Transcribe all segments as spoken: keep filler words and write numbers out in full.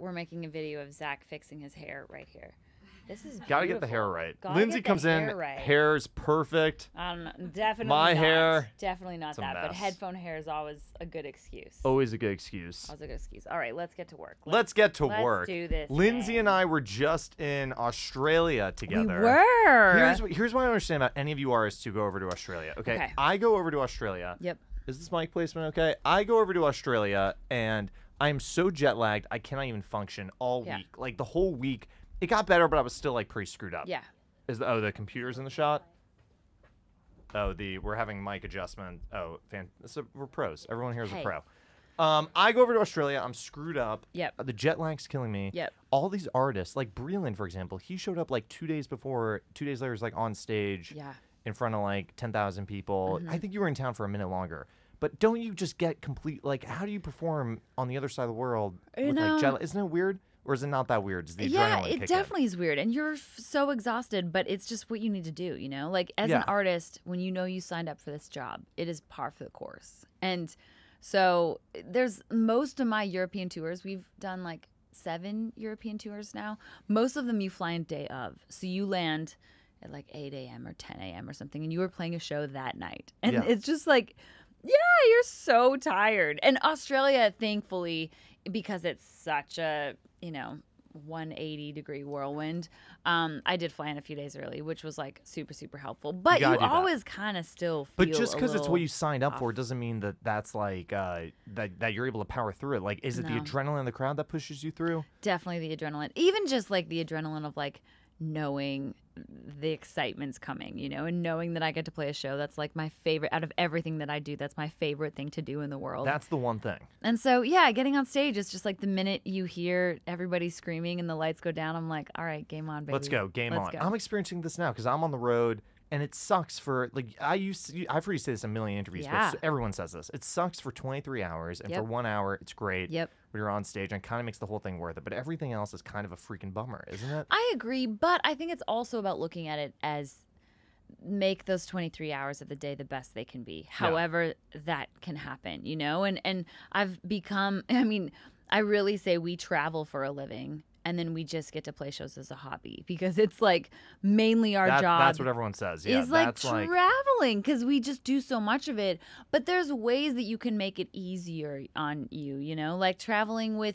we're making a video of Zach fixing his hair right here. This is beautiful. Gotta get the hair right. Gotta Lindsay comes hair in, right. Hair's perfect. Um, definitely My not. hair. Definitely not that, mess. But headphone hair is always a good excuse. Always a good excuse. Always a good excuse. All right, let's get to work. Let's, let's get to let's work. Let's do this. Lindsay thing. and I were just in Australia together. We were. Here's what, here's what I understand about any of you artists who go over to Australia. Okay, okay. I go over to Australia. Yep. Is this mic placement okay? I go over to Australia, and I'm so jet-lagged, I cannot even function all yeah. week. Like, the whole week... It got better, but I was still like pretty screwed up. Yeah. Is the, oh the computer's in the shot? Oh the we're having mic adjustment. Oh, fan, a, we're pros. Everyone here's hey. a pro. Um, I go over to Australia. I'm screwed up. Yep. The jet lag's killing me. Yep. All these artists, like Breland, for example, he showed up like two days before. Two days later, he was like on stage. Yeah. In front of like ten thousand people. Mm-hmm. I think you were in town for a minute longer. But don't you just get complete? Like, how do you perform on the other side of the world you with know. like jet? Isn't it weird? Or is it not that weird? Is the yeah, it definitely in? is weird. And you're f so exhausted, but it's just what you need to do, you know? Like, as yeah. an artist, when you know you signed up for this job, it is par for the course. And so there's most of my European tours. We've done, like, seven European tours now. Most of them you fly in day of. So you land at, like, eight A M or ten A M or something, and you were playing a show that night. And yeah. it's just like, yeah, you're so tired. And Australia, thankfully, because it's such a... you know, one eighty degree whirlwind. Um, I did fly in a few days early, which was like super, super helpful. But you, you always kind of still feel. But just because it's what you signed up off. for doesn't mean that that's like uh, that that you're able to power through it. Like, is it no. the adrenaline in the crowd that pushes you through? Definitely the adrenaline. Even just like the adrenaline of like knowing the excitement's coming, you know, and knowing that I get to play a show that's like my favorite out of everything that I do. That's my favorite thing to do in the world. That's the one thing. And so, yeah, getting on stage is just like the minute you hear everybody screaming and the lights go down, I'm like, all right, game on, baby. Let's go, game Let's on. Go. I'm experiencing this now because I'm on the road, and it sucks for like I used. To, I've heard you say this in a million interviews, yeah. but everyone says this. It sucks for twenty-three hours, and yep. for one hour, it's great. Yep. You're on stage, and kind of makes the whole thing worth it, but everything else is kind of a freaking bummer, isn't it? I agree, but I think it's also about looking at it as make those twenty-three hours of the day the best they can be, however yeah. that can happen, you know? And and I've become, I mean, I really say we travel for a living, and then we just get to play shows as a hobby because it's like mainly our that, job. That's what everyone says. Yeah, is like that's traveling because like... we just do so much of it. But there's ways that you can make it easier on you, you know, like traveling with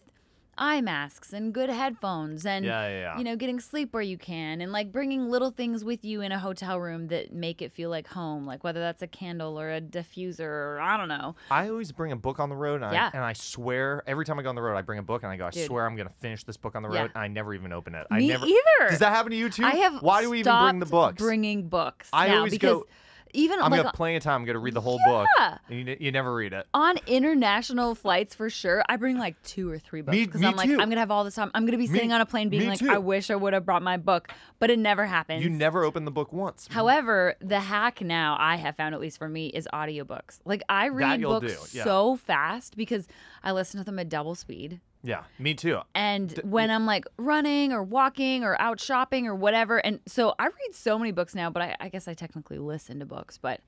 eye masks and good headphones and, yeah, yeah, yeah. you know, getting sleep where you can and like bringing little things with you in a hotel room that make it feel like home, like whether that's a candle or a diffuser or I don't know. I always bring a book on the road and, yeah. I, and I swear every time I go on the road, I bring a book and I go, I Dude. swear I'm going to finish this book on the road. Yeah. And I never even open it. I Me never, either. Does that happen to you too? I have Why do we even bring the books? bringing books I now always because go, Even I'm like, gonna play a time. I'm gonna read the whole yeah. book. And you, you never read it on international flights for sure. I bring like two or three books because I'm like too. I'm gonna have all this time. I'm gonna be me, sitting on a plane being like, too. I wish I would have brought my book, but it never happens. You never open the book once. However, the hack now I have found, at least for me, is audiobooks. Like I read books yeah. so fast because I listen to them at double speed. Yeah, me too. And D when I'm like running or walking or out shopping or whatever. And so I read so many books now, but I, I guess I technically listen to books. But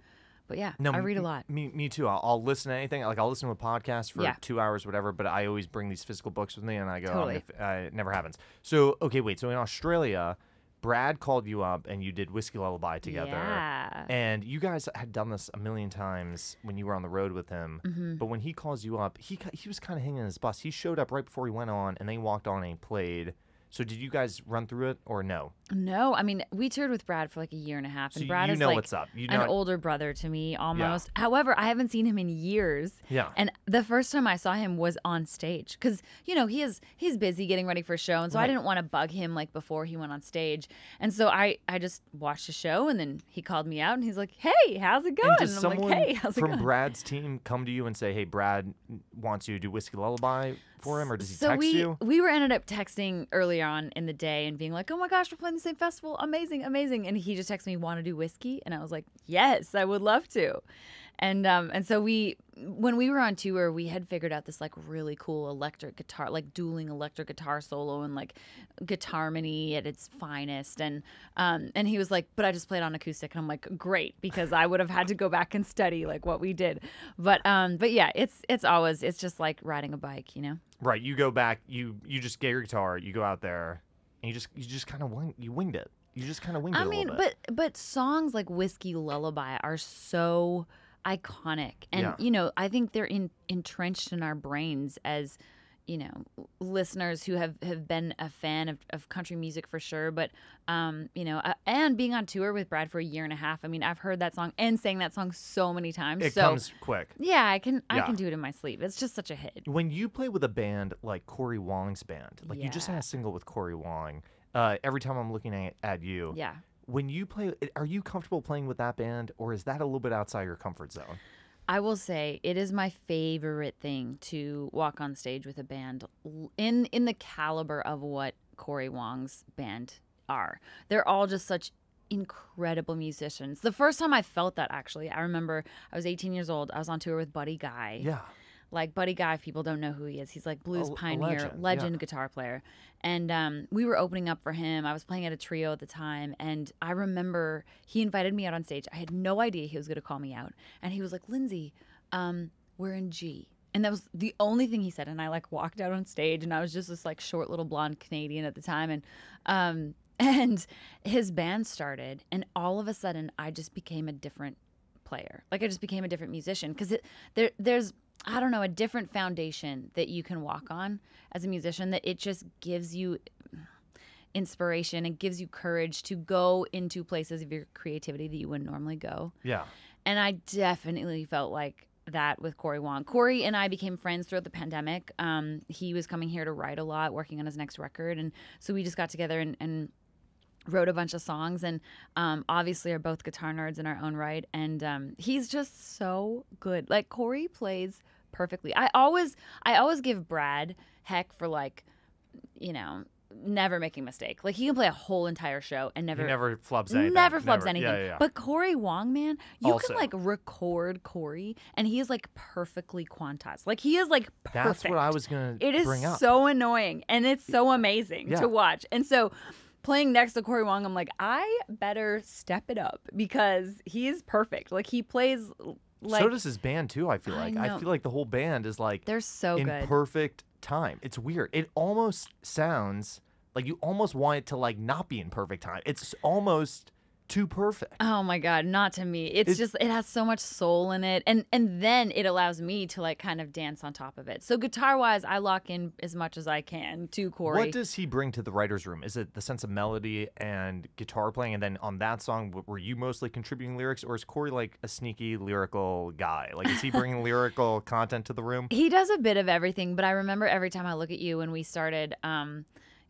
but yeah, no, I read a lot. Me, me too. I'll, I'll listen to anything. Like I'll listen to a podcast for yeah. two hours, whatever. But I always bring these physical books with me and I go, totally. if, uh, it never happens. So, okay, wait. So in Australia, Brad called you up and you did Whiskey Lullaby together. Yeah. And you guys had done this a million times when you were on the road with him. Mm-hmm. But when he calls you up, he he was kind of hanging in his bus. He showed up right before he went on and they walked on and he played. So did you guys run through it or no? No. I mean, we toured with Brad for like a year and a half. And so Brad you is know like what's up. You know an older brother to me almost. Yeah. However, I haven't seen him in years. Yeah. And the first time I saw him was on stage. Because, you know, he is he's busy getting ready for a show. And so right. I didn't want to bug him like before he went on stage. And so I, I just watched the show and then he called me out and he's like, hey, how's it going? And, does and I'm someone like, hey, how's it from going? Brad's team come to you and say, hey, Brad wants you to do Whiskey Lullaby for him? Or does he so text we, you? So we were ended up texting earlier on in the day and being like, oh my gosh, we're playing the same festival, amazing, amazing. And he just texted me, want to do whiskey? And I was like, yes, I would love to. And um and so we when we were on tour, we had figured out this like really cool electric guitar, like dueling electric guitar solo and like guitarmony at its finest. And um and he was like, but I just played on acoustic. And I'm like, great, because I would have had to go back and study like what we did. But um but yeah, it's it's always it's just like riding a bike, you know. Right, you go back, you you just get your guitar, you go out there, and you just you just kind of wing, you winged it. You just kind of winged I it. I mean, a bit. but but songs like Whiskey Lullaby are so iconic, and yeah. you know, I think they're in, entrenched in our brains as, you know, listeners who have, have been a fan of, of country music for sure. But, um, you know, uh, and being on tour with Brad for a year and a half, I mean, I've heard that song and sang that song so many times. It so, comes quick. Yeah, I can yeah. I can do it in my sleep. It's just such a hit. When you play with a band like Cory Wong's band, like yeah. you just had a single with Cory Wong, uh, Every Time I'm Looking at, at You. Yeah. When you play, are you comfortable playing with that band, or is that a little bit outside your comfort zone? I will say it is my favorite thing to walk on stage with a band in in the caliber of what Cory Wong's band are. They're all just such incredible musicians. The first time I felt that, actually, I remember I was eighteen years old. I was on tour with Buddy Guy. Yeah. Like, Buddy Guy, if people don't know who he is, he's like blues a, pioneer, legend, legend yeah. guitar player. And um, we were opening up for him. I was playing at a trio at the time. And I remember he invited me out on stage. I had no idea he was going to call me out. And he was like, Lindsay, um, we're in G. And that was the only thing he said. And I, like, walked out on stage. And I was just this, like, short little blonde Canadian at the time. And um, and his band started. And all of a sudden, I just became a different player. Like, I just became a different musician. Because there there's... I don't know, a different foundation that you can walk on as a musician, that it just gives you inspiration and gives you courage to go into places of your creativity that you wouldn't normally go. Yeah. And I definitely felt like that with Cory Wong. Cory and I became friends throughout the pandemic. Um, he was coming here to write a lot, working on his next record. And so we just got together and, and wrote a bunch of songs, and um, obviously are both guitar nerds in our own right. And um, he's just so good. Like, Cory plays perfectly. I always, I always give Brad heck for, like, you know, never making a mistake. Like, he can play a whole entire show and never, he never flubs anything. Never flubs never. anything. Yeah, yeah, yeah. But Cory Wong, man, you also can, like, record Cory, and he is, like, perfectly quantized. Like, he is, like, perfect. That's what I was gonna bring up. It is so annoying, and it's so amazing yeah. to watch. And so, playing next to Cory Wong, I'm like, I better step it up, because he is perfect. Like, he plays like... So does his band, too, I feel like. I, I feel like the whole band is, like... They're so in good. Perfect time. It's weird. It almost sounds like you almost want it to, like, not be in perfect time. It's almost too perfect. Oh, my God. Not to me. It's, it's just... It has so much soul in it. And, and then it allows me to, like, kind of dance on top of it. So guitar-wise, I lock in as much as I can to Cory. What does he bring to the writer's room? Is it the sense of melody and guitar playing? And then on that song, were you mostly contributing lyrics? Or is Cory, like, a sneaky lyrical guy? Like, is he bringing lyrical content to the room? He does a bit of everything. But I remember Every Time I Look at You, when we started... Um,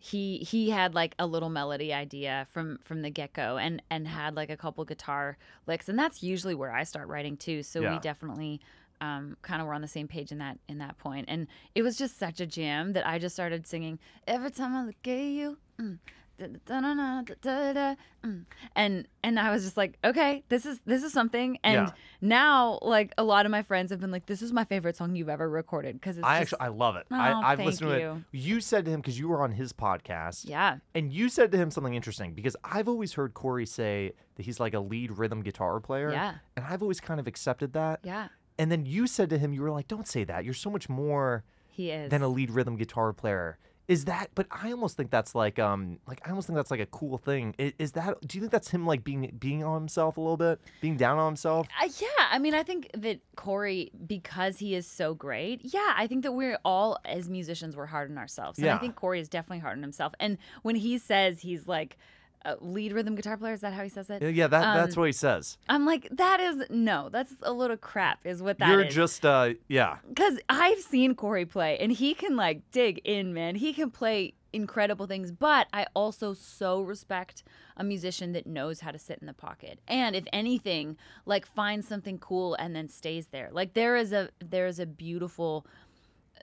He he had, like, a little melody idea from, from the get-go, and, and had, like, a couple guitar licks. And that's usually where I start writing, too. So yeah. we definitely um, kind of were on the same page in that in that point. And it was just such a jam that I just started singing, Every Time I Look at You. Mm, da, da, da, da, da, da, mm. And and I was just like, okay, this is, this is something. And yeah. now, like, a lot of my friends have been like, this is my favorite song you've ever recorded. Because I just, actually I love it. Oh, I, I've listened you. to it. You said to him, because you were on his podcast. Yeah. And you said to him something interesting, because I've always heard Cory say that he's like a lead rhythm guitar player. Yeah. And I've always kind of accepted that. Yeah. And then you said to him, you were like, don't say that. You're so much more he is. than a lead rhythm guitar player. Is that? But I almost think that's like, um, like I almost think that's like a cool thing. Is, is that? Do you think that's him like being being on himself a little bit, being down on himself? Uh, yeah, I mean, I think that Cory, because he is so great. Yeah, I think that we're all as musicians, we're hard on ourselves. And yeah. I think Cory is definitely hard on himself. And when he says he's like a lead rhythm guitar player, is that how he says it? Yeah, that um, that's what he says. I'm like, that is no, that's a little crap, is what that You're is. You're just, uh, yeah. Because I've seen Cory play, and he can, like, dig in, man. He can play incredible things, but I also so respect a musician that knows how to sit in the pocket, and if anything, like, finds something cool and then stays there. Like, there is a there is a beautiful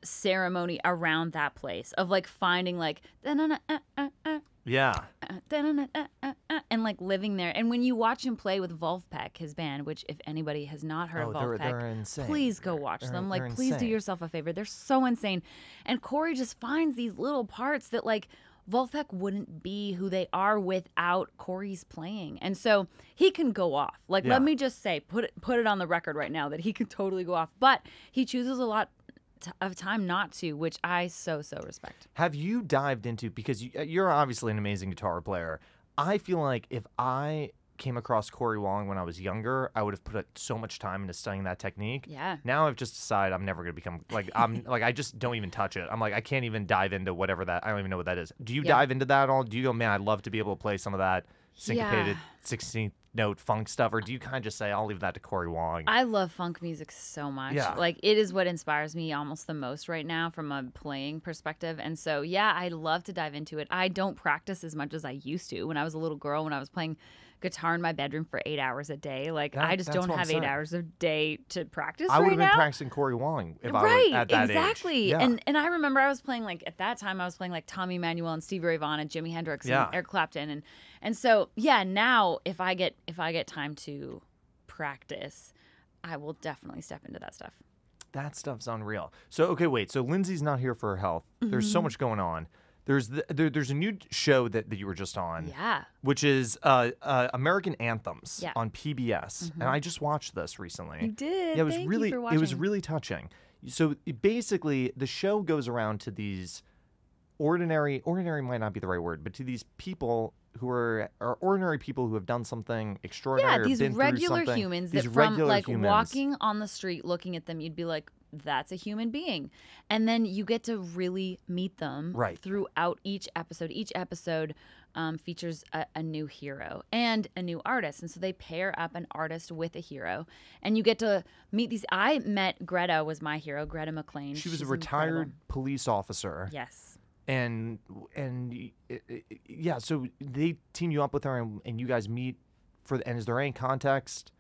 ceremony around that place of, like, finding, like, da-na-na, uh-uh-uh. Yeah. And, like, living there. And when you watch him play with Vulfpeck, his band, which if anybody has not heard oh, Vulfpeck, they're, they're please go watch they're, them. Like, please insane. do yourself a favor. They're so insane. And Cory just finds these little parts that, like, Vulfpeck wouldn't be who they are without Cory's playing. And so he can go off. Like, yeah. let me just say, put it, put it on the record right now that he can totally go off. But he chooses a lot t- of time not to, which I so, so respect. Have you dived into, because you, you're obviously an amazing guitar player. I feel like if I came across Cory Wong when I was younger, I would have put so much time into studying that technique. Yeah. Now I've just decided I'm never going to become, like, I'm like, I just don't even touch it. I'm like, I can't even dive into whatever that, I don't even know what that is. Do you yeah. dive into that at all? Do you go, man, I'd love to be able to play some of that syncopated yeah. sixteenth note funk stuff, or do you kind of just say, I'll leave that to Cory Wong? I love funk music so much. Yeah. Like, it is what inspires me almost the most right now from a playing perspective. And so, yeah, I love to dive into it. I don't practice as much as I used to. When I was a little girl, when I was playing guitar in my bedroom for eight hours a day, like, that, I just don't have eight hours a day to practice I right now. I would have been practicing Cory Wong if right, I was at that exactly. age. Yeah. And, and I remember I was playing, like, at that time, I was playing, like, Tommy Emanuel and Stevie Ray Vaughan and Jimi Hendrix yeah. and Eric Clapton. And, and so, yeah, now if I get... If I get time to practice, I will definitely step into that stuff. That stuff's unreal. So, okay, wait. So Lindsay's not here for her health. Mm-hmm. There's so much going on. There's the, there, there's a new show that, that you were just on. Yeah. Which is uh, uh, American Anthems yeah. on P B S. Mm-hmm. And I just watched this recently. You did? Yeah, it was Thank really, you for watching. It was really touching. So it basically, the show goes around to these ordinary, ordinary might not be the right word, but to these people who are, are ordinary people who have done something extraordinary. Yeah, these or been regular through humans these that from like humans. Walking on the street, looking at them, you'd be like, that's a human being. And then you get to really meet them right. throughout each episode. Each episode um, features a, a new hero and a new artist. And so they pair up an artist with a hero. And you get to meet these. I met Greta was my hero, Greta McClain. She was She's a retired incredible. police officer. Yes. And, and yeah, so they team you up with her and, and you guys meet for the, and is there any context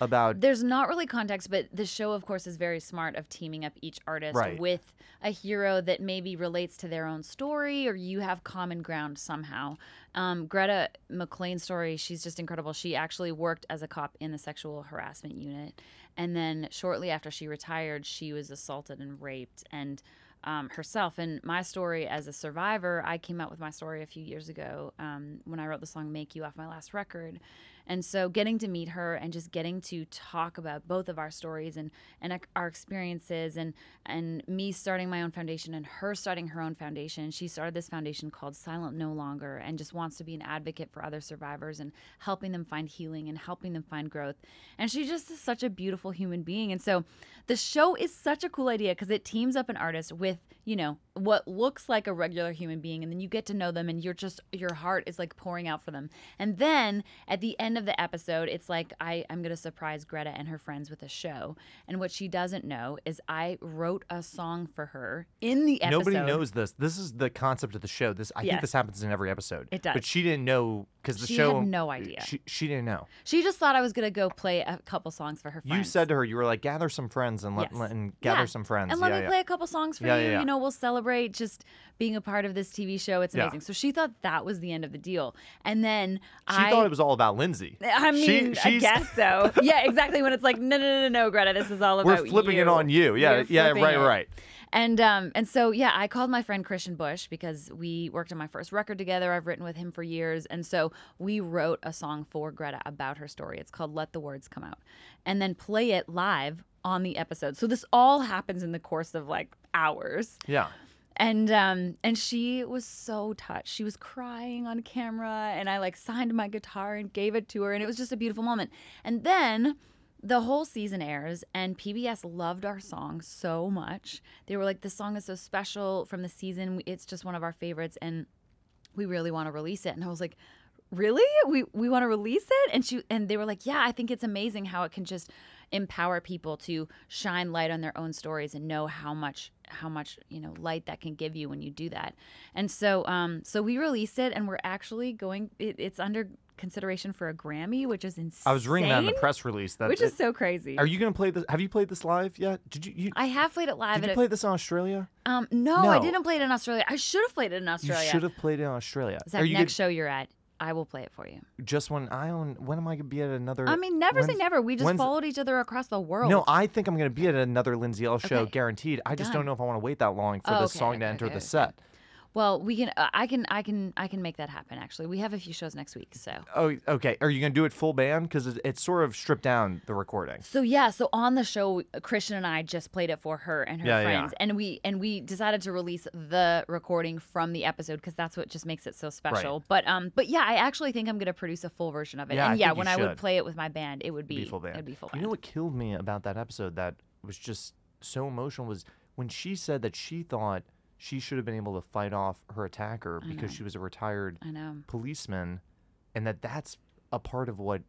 about? There's not really context, but the show, of course, is very smart of teaming up each artist right. with a hero that maybe relates to their own story or you have common ground somehow. Um, Greta McClain's story, she's just incredible. She actually worked as a cop in the sexual harassment unit. And then shortly after she retired, she was assaulted and raped and Um, herself. And my story as a survivor, I came out with my story a few years ago um, when I wrote the song Make You off my last record. And so getting to meet her and just getting to talk about both of our stories and, and our experiences and, and me starting my own foundation and her starting her own foundation. She started this foundation called Silent No Longer and just wants to be an advocate for other survivors and helping them find healing and helping them find growth. And she just is such a beautiful human being. And so the show is such a cool idea because it teams up an artist with With, you know, what looks like a regular human being, and then you get to know them and you're just, your heart is like pouring out for them. And then at the end of the episode, it's like I, I'm going to surprise Greta and her friends with a show. And what she doesn't know is I wrote a song for her in the episode. Nobody knows this. This is the concept of the show. This I yes. think this happens in every episode. It does. But she didn't know because the she show. She had no idea. She, she didn't know. She just thought I was going to go play a couple songs for her friends. You said to her, you were like, gather some friends and let, yes. let and gather yeah. some friends. And let yeah, me yeah. play a couple songs for yeah, you. Yeah, yeah. You know, we'll celebrate. Just being a part of this T V show, it's amazing. Yeah. So she thought that was the end of the deal, and then she I, thought it was all about Lindsay. I mean, she, I guess so. Yeah, exactly. When it's like, no, no, no, no, Greta, this is all about. We're flipping you. it on you. Yeah, yeah, right, it. right. And um, and so yeah, I called my friend Kristian Bush because we worked on my first record together. I've written with him for years, and so we wrote a song for Greta about her story. It's called "Let the Words Come Out," and then play it live on the episode. So this all happens in the course of like hours. Yeah. And um, and she was so touched. She was crying on camera, and I like signed my guitar and gave it to her, and it was just a beautiful moment. And then the whole season airs, and P B S loved our song so much. They were like, this song is so special from the season. It's just one of our favorites, and we really want to release it. And I was like, really? We we want to release it? And she and they were like, yeah, I think it's amazing how it can just empower people to shine light on their own stories and know how much how much you know light that can give you when you do that. And so um so we released it, and we're actually going it, it's under consideration for a Grammy, which is insane. I was reading that in the press release. That which it, is so crazy. Are you going to play this? Have you played this live yet? Did you? you I have played it live. Did you play it, this in Australia? Um, no, no, I didn't play it in Australia. I should have played it in Australia. You should have played it in Australia. Is that next good? show you're at? I will play it for you. Just when I own, when am I going to be at another? I mean, never say never. We just followed each other across the world. No, I think I'm going to be at another Lindsay Ell show, okay. guaranteed. I just Done. don't know if I want to wait that long for oh, this okay, song okay, to enter okay, the okay. set. Well, we can. Uh, I can. I can. I can make that happen. Actually, we have a few shows next week. So. Oh, okay. Are you gonna do it full band? Because it's, it's sort of stripped down the recording. So yeah. So on the show, Kristian and I just played it for her and her yeah, friends, yeah. and we and we decided to release the recording from the episode because that's what just makes it so special. Right. But um, but yeah, I actually think I'm gonna produce a full version of it. Yeah, and yeah, I think when you should. I would play it with my band, it would be, be full band. It'd be full band. You know what killed me about that episode that was just so emotional was when she said that she thought she should have been able to fight off her attacker because she was a retired policeman, and that that's a part of what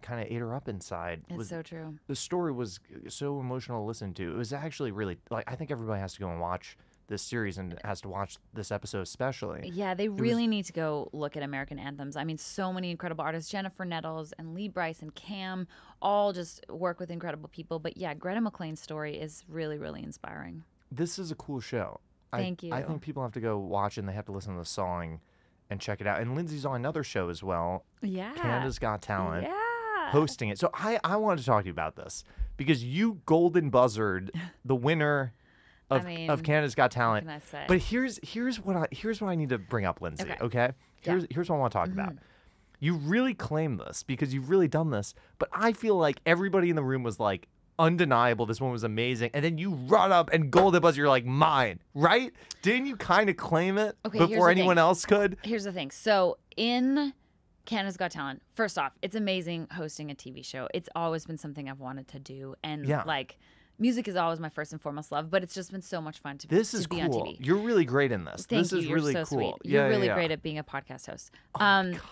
kind of ate her up inside. It's was, so true. The story was so emotional to listen to. It was actually really, like, I think everybody has to go and watch this series and has to watch this episode especially. Yeah, they really was, need to go look at American Anthems. I mean, so many incredible artists, Jennifer Nettles and Lee Bryce and Cam, all just work with incredible people. But yeah, Greta McClain's story is really, really inspiring. This is a cool show. Thank you. I, I think people have to go watch it and they have to listen to the song and check it out. And Lindsay's on another show as well. Yeah. Canada's Got Talent. Yeah. Hosting it. So I, I wanted to talk to you about this because you golden buzzard the winner of, I mean, of Canada's Got Talent. What can I say? But here's here's what I here's what I need to bring up, Lindsay, okay? okay? Here's yeah. here's what I want to talk mm-hmm. about. You really claim this because you've really done this, but I feel like everybody in the room was like, undeniable, this one was amazing, and then you run up and golden buzzer, you're like, mine, right? Didn't you kind of claim it okay, before anyone thing. else could? Here's the thing. So in Canada's Got Talent, first off, it's amazing hosting a T V show. It's always been something I've wanted to do, and yeah. like music is always my first and foremost love, but it's just been so much fun to, this to is be cool. on T V. You're really great in this. Thank this you. is you're really so cool. Sweet. You're yeah, really yeah, yeah. great at being a podcast host. Oh um, my God.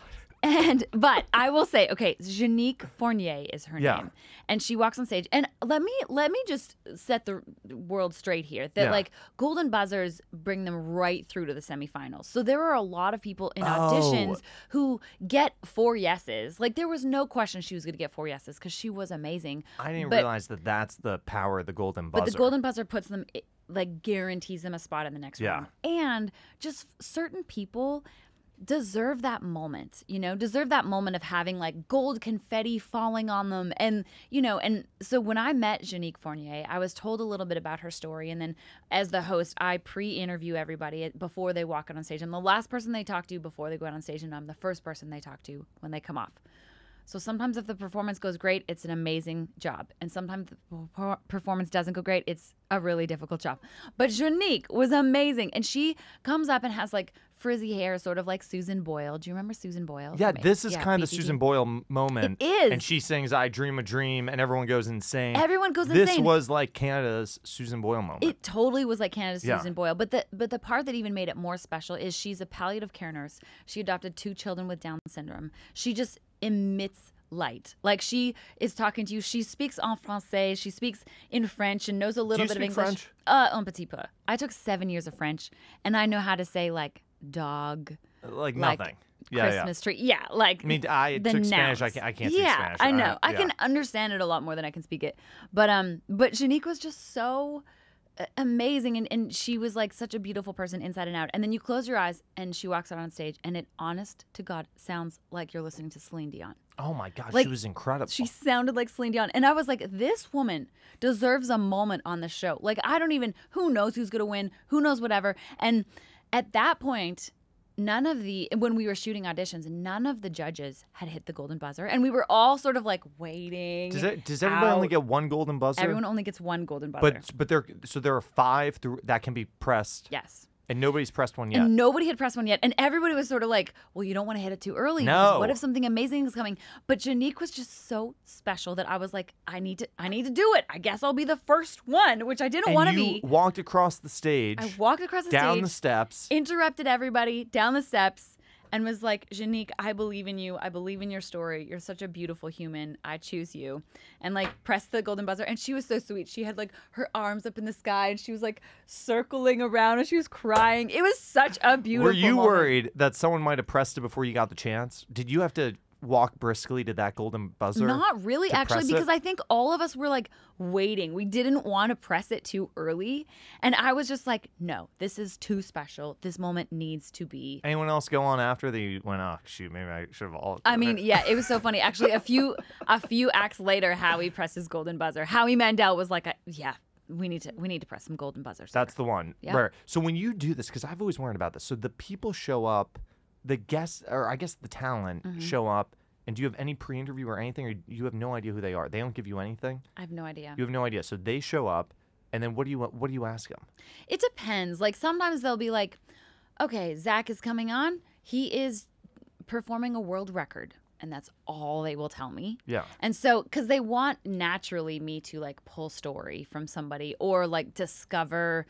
And but I will say, okay, Jeanick Fournier is her yeah. name, and she walks on stage. And let me let me just set the world straight here that yeah. like golden buzzers bring them right through to the semifinals. So there are a lot of people in auditions oh. who get four yeses. Like there was no question she was going to get four yeses because she was amazing. I didn't but, realize that that's the power of the golden buzzer. But the golden buzzer puts them, it, like guarantees them a spot in the next yeah. round. And just certain people deserve that moment, you know, deserve that moment of having like gold confetti falling on them. And, you know, and so when I met Jeanick Fournier, I was told a little bit about her story. And then as the host, I pre-interview everybody before they walk out on stage. I'm the last person they talk to before they go out on stage, and I'm the first person they talk to when they come off. So sometimes if the performance goes great, it's an amazing job. And sometimes the performance doesn't go great, it's a really difficult job. But Jeanick was amazing. And she comes up and has like frizzy hair, sort of like Susan Boyle. Do you remember Susan Boyle? Yeah, this is yeah, kind of the Susan Boyle moment. It is. And she sings I Dream a Dream and everyone goes insane. Everyone goes this insane. This was like Canada's Susan Boyle moment. It totally was like Canada's yeah. Susan Boyle. But the, but the part that even made it more special is she's a palliative care nurse. She adopted two children with Down syndrome. She just emits light. Like she is talking to you. She speaks en français. She speaks in French and knows a little bit of English. Do you speak French? Uh, un petit peu. I took seven years of French and I know how to say like dog. Like nothing. Like yeah, Christmas yeah. tree. Yeah. Like I mean, I took nouns. Spanish. I can't, I can't yeah, speak Spanish. I know. Right. I yeah. can understand it a lot more than I can speak it. But, um, but Jeanick was just so amazing. And, and she was like such a beautiful person inside and out. And then you close your eyes and she walks out on stage and it, honest to God, sounds like you're listening to Celine Dion. Oh my God, like, she was incredible. She sounded like Celine Dion. And I was like, this woman deserves a moment on the show. Like, I don't even, who knows who's going to win? Who knows whatever? And at that point, none of the, when we were shooting auditions, none of the judges had hit the golden buzzer. And we were all sort of like waiting. Does, it, does everybody out. only get one golden buzzer? Everyone only gets one golden buzzer. But, but there, so there are five through, that can be pressed. Yes. And nobody's pressed one yet. And nobody had pressed one yet. And everybody was sort of like, well, you don't want to hit it too early. No. What if something amazing is coming? But Jeanick was just so special that I was like, I need to I need to do it. I guess I'll be the first one, which I didn't want to be. You walked across the stage. I walked across the stage. Down the steps. Interrupted everybody down the steps and was like, Jeanick, I believe in you. I believe in your story. You're such a beautiful human. I choose you. And like pressed the golden buzzer. And she was so sweet. She had like her arms up in the sky and she was like circling around and she was crying. It was such a beautiful Were you moment. worried that someone might have pressed it before you got the chance? Did you have to walk briskly to that golden buzzer? Not really, actually, because I think all of us were like waiting. We didn't want to press it too early. And I was just like, no, this is too special. This moment needs to be. Anyone else go on after they went, oh, shoot, maybe I should have all. I mean, yeah, it was so funny. Actually, a few a few acts later, Howie presses golden buzzer. Howie Mandel was like, yeah. We need to we need to press some golden buzzers. That's the one. Yeah. Right. So when you do this, because I've always wondered about this. So the people show up, the guests, or I guess the talent mm-hmm. show up. And do you have any pre-interview or anything, or you have no idea who they are? They don't give you anything? I have no idea. You have no idea. So they show up, and then what do you what do you ask them? It depends. Like, sometimes they'll be like, okay, Zach is coming on. He is performing a world record. And that's all they will tell me. Yeah. And so, because they want, naturally, me to, like, pull story from somebody or, like, discover,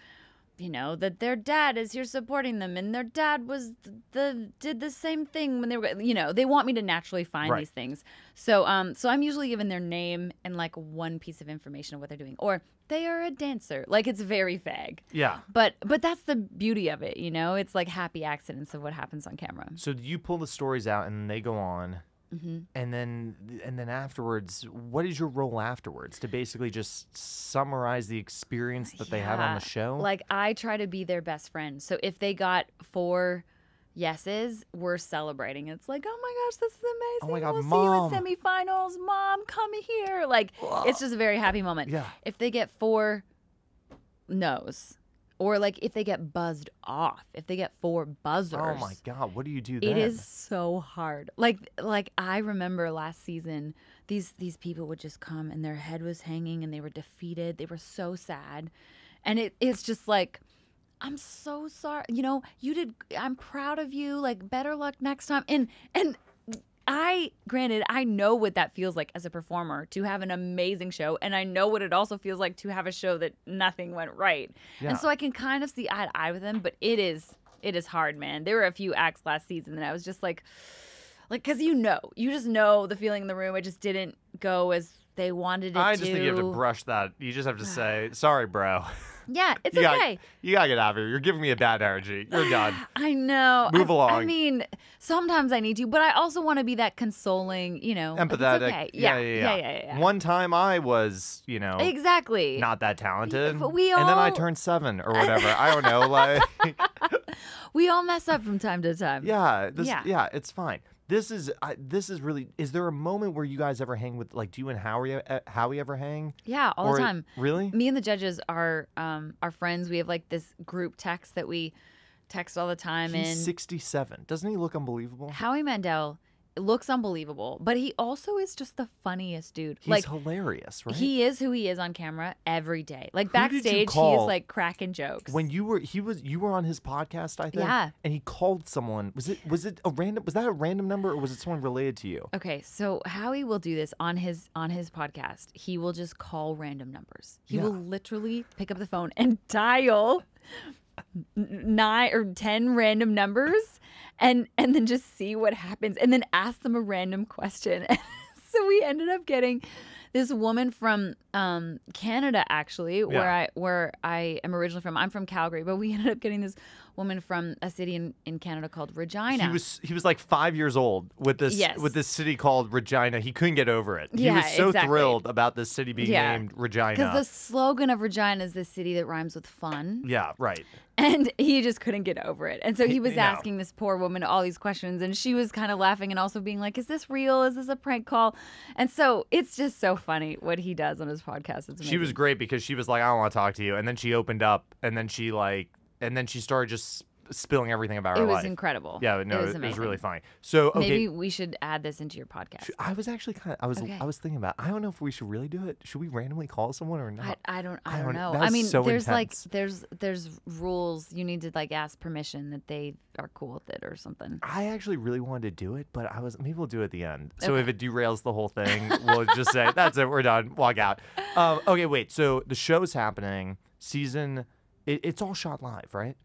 you know, that their dad is here supporting them, and their dad was the did the same thing when they were, you know, they want me to naturally find right. these things. So, um, so I'm usually given their name and like one piece of information of what they're doing, or they are a dancer. Like, it's very vague. Yeah. But but that's the beauty of it, you know. It's like happy accidents of what happens on camera. So you pull the stories out, and they go on, mm-hmm. and then and then afterwards, what is your role afterwards to basically just summarize the experience that yeah. they have on the show? Like, I try to be their best friend. So if they got four yeses, we're celebrating. It's like, oh my gosh, this is amazing. Oh my God, we'll Mom. see you at semifinals. Mom, come here. Like, Ugh. it's just a very happy moment. Yeah. If they get four no's, or like if they get buzzed off, if they get four buzzers. Oh my God, what do you do then? It is so hard. Like like I remember last season, these these people would just come and their head was hanging and they were defeated. They were so sad. And it it's just like, I'm so sorry. You know, you did, I'm proud of you. Like, better luck next time. And and I, granted, I know what that feels like as a performer to have an amazing show, and I know what it also feels like to have a show that nothing went right. Yeah. And so I can kind of see eye to eye with them, but it is it is hard, man. There were a few acts last season that I was just like, like, because you know, you just know the feeling in the room. It just didn't go as they wanted it to. I just to. think you have to brush that. You just have to say, sorry, bro. Yeah, it's you okay. Gotta, you gotta get out of here. You're giving me a bad energy. You're done. I know. Move I, along. I mean, sometimes I need you, but I also want to be that consoling, you know, empathetic. Okay. Yeah, yeah, yeah, yeah. Yeah, yeah, yeah. One time I was, you know, exactly not that talented, but we all... and then I turned seven or whatever. I don't know. Like, we all mess up from time to time. Yeah, this, yeah, yeah. It's fine. This is I, this is really. Is there a moment where you guys ever hang with, like, do you and Howie uh, Howie ever hang? Yeah, all or, the time. Really? Me and the judges are um are friends. We have like this group text that we text all the time. He's and sixty-seven. Doesn't he look unbelievable? Howie Mandel looks unbelievable, but he also is just the funniest dude. He's like, hilarious, right? He is who he is on camera every day. Like, who backstage, he is like cracking jokes. When you were, he was, you were on his podcast, I think. Yeah. And he called someone. Was it, was it a random? Was that a random number, or was it someone related to you? Okay, so Howie will do this on his on his podcast. He will just call random numbers. He yeah. will literally pick up the phone and dial nine or ten random numbers, and and then just see what happens, and then ask them a random question. So we ended up getting this woman from um, Canada, actually, yeah. where I where I am originally from. I'm from Calgary, but we ended up getting this woman from a city in, in Canada called Regina. He was he was like five years old with this yes. with this city called Regina. He couldn't get over it. Yeah, he was so exactly. thrilled about this city being yeah. named Regina. Because the slogan of Regina is the city that rhymes with fun. Yeah, right. And he just couldn't get over it. And so he was no. asking this poor woman all these questions, and she was kind of laughing and also being like, is this real? Is this a prank call? And so it's just so funny what he does on his podcast. It's she was great because she was like, I don't want to talk to you. And then she opened up, and then she like, and then she started just spilling everything about her life. It was incredible. Yeah, no, it was, it was really funny. So okay. maybe we should add this into your podcast. I was actually kind of, I was, okay. I was thinking about, I don't know if we should really do it. Should we randomly call someone or not? I, I don't, I, I don't, don't know. I mean, so there's intense. like, there's, there's rules. You need to like ask permission that they are cool with it or something. I actually really wanted to do it, but I was, maybe we'll do it at the end. So okay. if it derails the whole thing, we'll just say that's it. We're done. Walk out. Um, okay, wait. So the show's happening. Season, it, it's all shot live, right?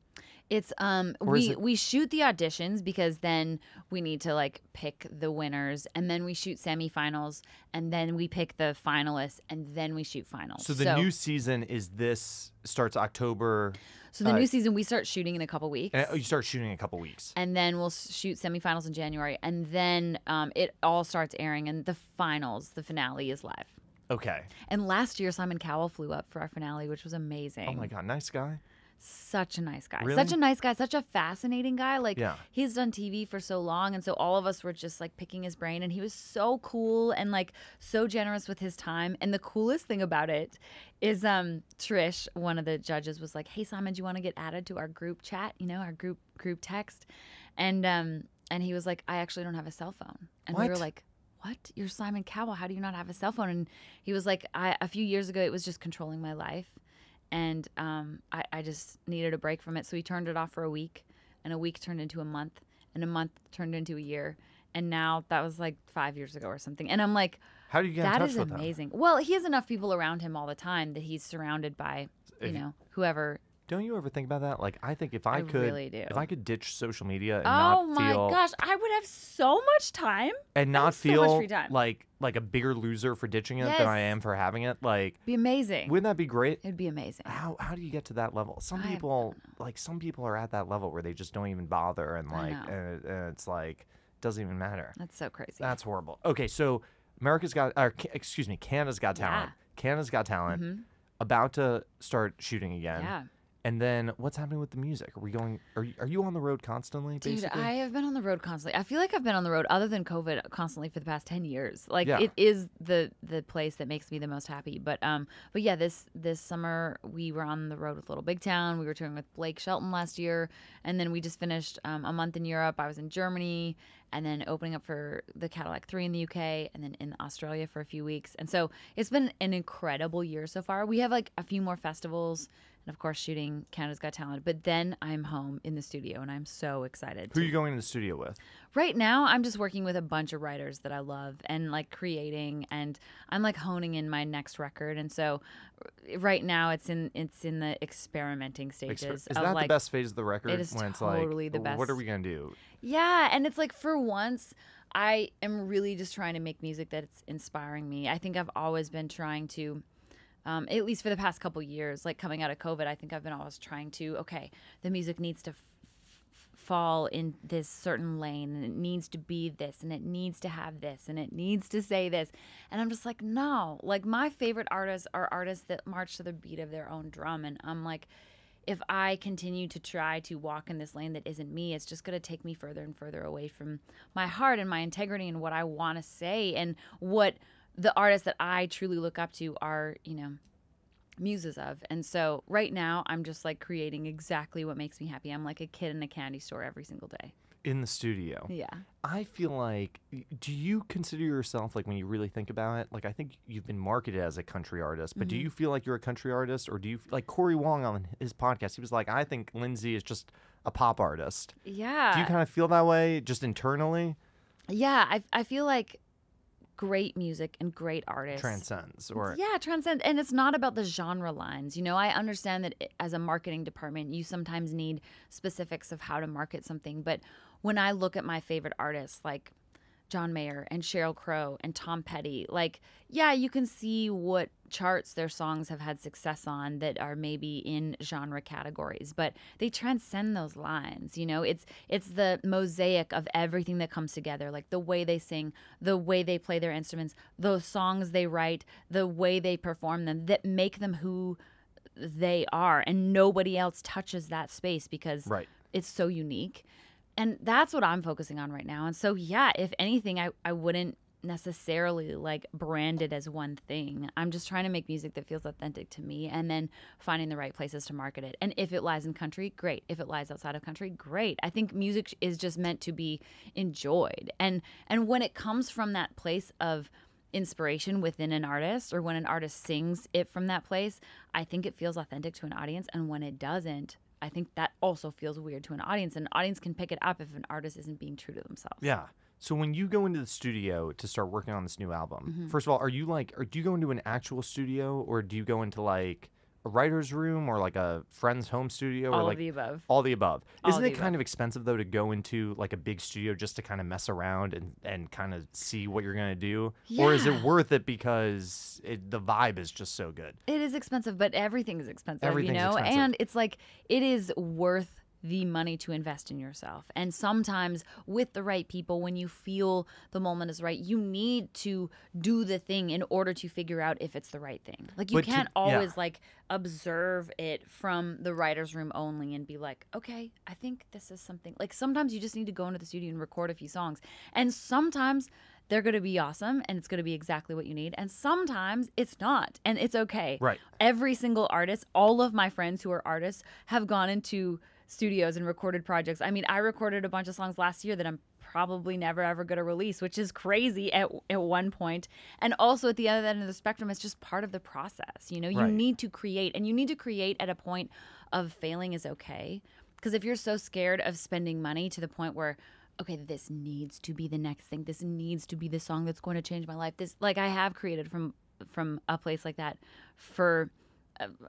It's um we it... we shoot the auditions because then we need to like pick the winners, and then we shoot semifinals, and then we pick the finalists, and then we shoot finals. So the so, new season is this starts October. So the uh, new season we start shooting in a couple weeks. And you start shooting in a couple weeks. And then we'll shoot semifinals in January, and then um it all starts airing, and the finals, the finale is live. Okay. And last year Simon Cowell flew up for our finale, which was amazing. Oh my God, nice guy. such a nice guy. Really? Such a nice guy. Such a fascinating guy. Like, yeah. he's done T V for so long, and so all of us were just, like, picking his brain. And he was so cool and, like, so generous with his time. And the coolest thing about it is um, Trish, one of the judges, was like, hey, Simon, do you want to get added to our group chat, you know, our group group text? And, um, and he was like, I actually don't have a cell phone. And what? we were like, what? You're Simon Cowell. How do you not have a cell phone? And he was like, I, a few years ago, it was just controlling my life. And um, I, I just needed a break from it. So he turned it off for a week, and a week turned into a month, and a month turned into a year. And now that was like five years ago or something. And I'm like, how do you get in touch with him? That is amazing. Well, he has enough people around him all the time that he's surrounded by, you know, whoever. Don't you ever think about that? Like, I think if I, I could, really do. if I could ditch social media and oh not feel. Oh my gosh, I would have so much time and not feel so much free time. like like a bigger loser for ditching it yes. than I am for having it. Like, be amazing. Wouldn't that be great? It'd be amazing. How how do you get to that level? Some I people like some people are at that level where they just don't even bother, and like and, and it's like doesn't even matter. That's so crazy. That's horrible. Okay, so America's Got, or excuse me, Canada's Got Talent. Yeah. Canada's Got Talent, mm-hmm. about to start shooting again. Yeah. And then what's happening with the music? Are we going? Are you, are you on the road constantly? Basically? Dude, I have been on the road constantly. I feel like I've been on the road, other than COVID, constantly for the past ten years. Like yeah. it is the the place that makes me the most happy. But um, but yeah, this this summer we were on the road with Little Big Town. We were touring with Blake Shelton last year, and then we just finished um, a month in Europe. I was in Germany, and then opening up for the Cadillac Three in the U K, and then in Australia for a few weeks. And so it's been an incredible year so far. We have like a few more festivals. And, of course, shooting Canada's Got Talent. But then I'm home in the studio, and I'm so excited. Who are you going in the studio with? Right now, I'm just working with a bunch of writers that I love and, like, creating. And I'm, like, honing in my next record. And so right now it's in it's in the experimenting stages. Exper is of, that like, the best phase of the record? It is when totally it's like, the best. What are we going to do? Yeah, and it's like for once I am really just trying to make music that's inspiring me. I think I've always been trying to... Um, at least for the past couple years, like coming out of COVID, I think I've been always trying to, okay, the music needs to f f fall in this certain lane, and it needs to be this, and it needs to have this, and it needs to say this. And I'm just like, no, like my favorite artists are artists that march to the beat of their own drum. And I'm like, if I continue to try to walk in this lane that isn't me, it's just going to take me further and further away from my heart and my integrity and what I want to say and what the artists that I truly look up to are, you know, muses of. And so right now I'm just like creating exactly what makes me happy. I'm like a kid in a candy store every single day. In the studio. Yeah. I feel like, do you consider yourself, like when you really think about it, like I think you've been marketed as a country artist, but mm-hmm. do you feel like you're a country artist, or do you, like Cory Wong on his podcast, he was like, I think Lindsay is just a pop artist. Yeah. Do you kind of feel that way just internally? Yeah. I, I feel like great music and great artists transcends or yeah transcends, and it's not about the genre lines. You know, I understand that as a marketing department you sometimes need specifics of how to market something, but when I look at my favorite artists like John Mayer and Sheryl Crow and Tom Petty, like yeah you can see what charts their songs have had success on that are maybe in genre categories, but they transcend those lines. You know, it's it's the mosaic of everything that comes together, like the way they sing, the way they play their instruments, those songs they write, the way they perform them, that make them who they are, and nobody else touches that space because right. it's so unique. And that's what I'm focusing on right now. And so yeah, if anything, I, I wouldn't necessarily like brand it as one thing. I'm just trying to make music that feels authentic to me, and then finding the right places to market it. And if it lies in country, great. If it lies outside of country, great. I think music is just meant to be enjoyed. And and when it comes from that place of inspiration within an artist, or when an artist sings it from that place, I think it feels authentic to an audience. And when it doesn't, I think that also feels weird to an audience. And an audience can pick it up if an artist isn't being true to themselves. Yeah. So when you go into the studio to start working on this new album, mm-hmm. first of all, are you like, or do you go into an actual studio, or do you go into like a writer's room, or like a friend's home studio? All or like, of the above. All the above. All Isn't the it above. kind of expensive though to go into like a big studio just to kind of mess around and, and kind of see what you're going to do? Yeah. Or is it worth it because it, the vibe is just so good? It is expensive, but everything is expensive, everything's you know? Expensive. And it's like, it is worth the money to invest in yourself. And sometimes with the right people, when you feel the moment is right, you need to do the thing in order to figure out if it's the right thing. Like you but can't to, always yeah. like observe it from the writer's room only and be like, okay, I think this is something. Like sometimes you just need to go into the studio and record a few songs. And sometimes they're going to be awesome and it's going to be exactly what you need. And sometimes it's not, and it's okay. Right. Every single artist, all of my friends who are artists have gone into studios and recorded projects. I mean, I recorded a bunch of songs last year that I'm probably never ever going to release, which is crazy at, at one point. And also at the other end of the spectrum, it's just part of the process. You know, you right. need to create, and you need to create at a point of failing is okay. Because if you're so scared of spending money to the point where, okay, this needs to be the next thing, this needs to be the song that's going to change my life. This, like, I have created from from a place like that for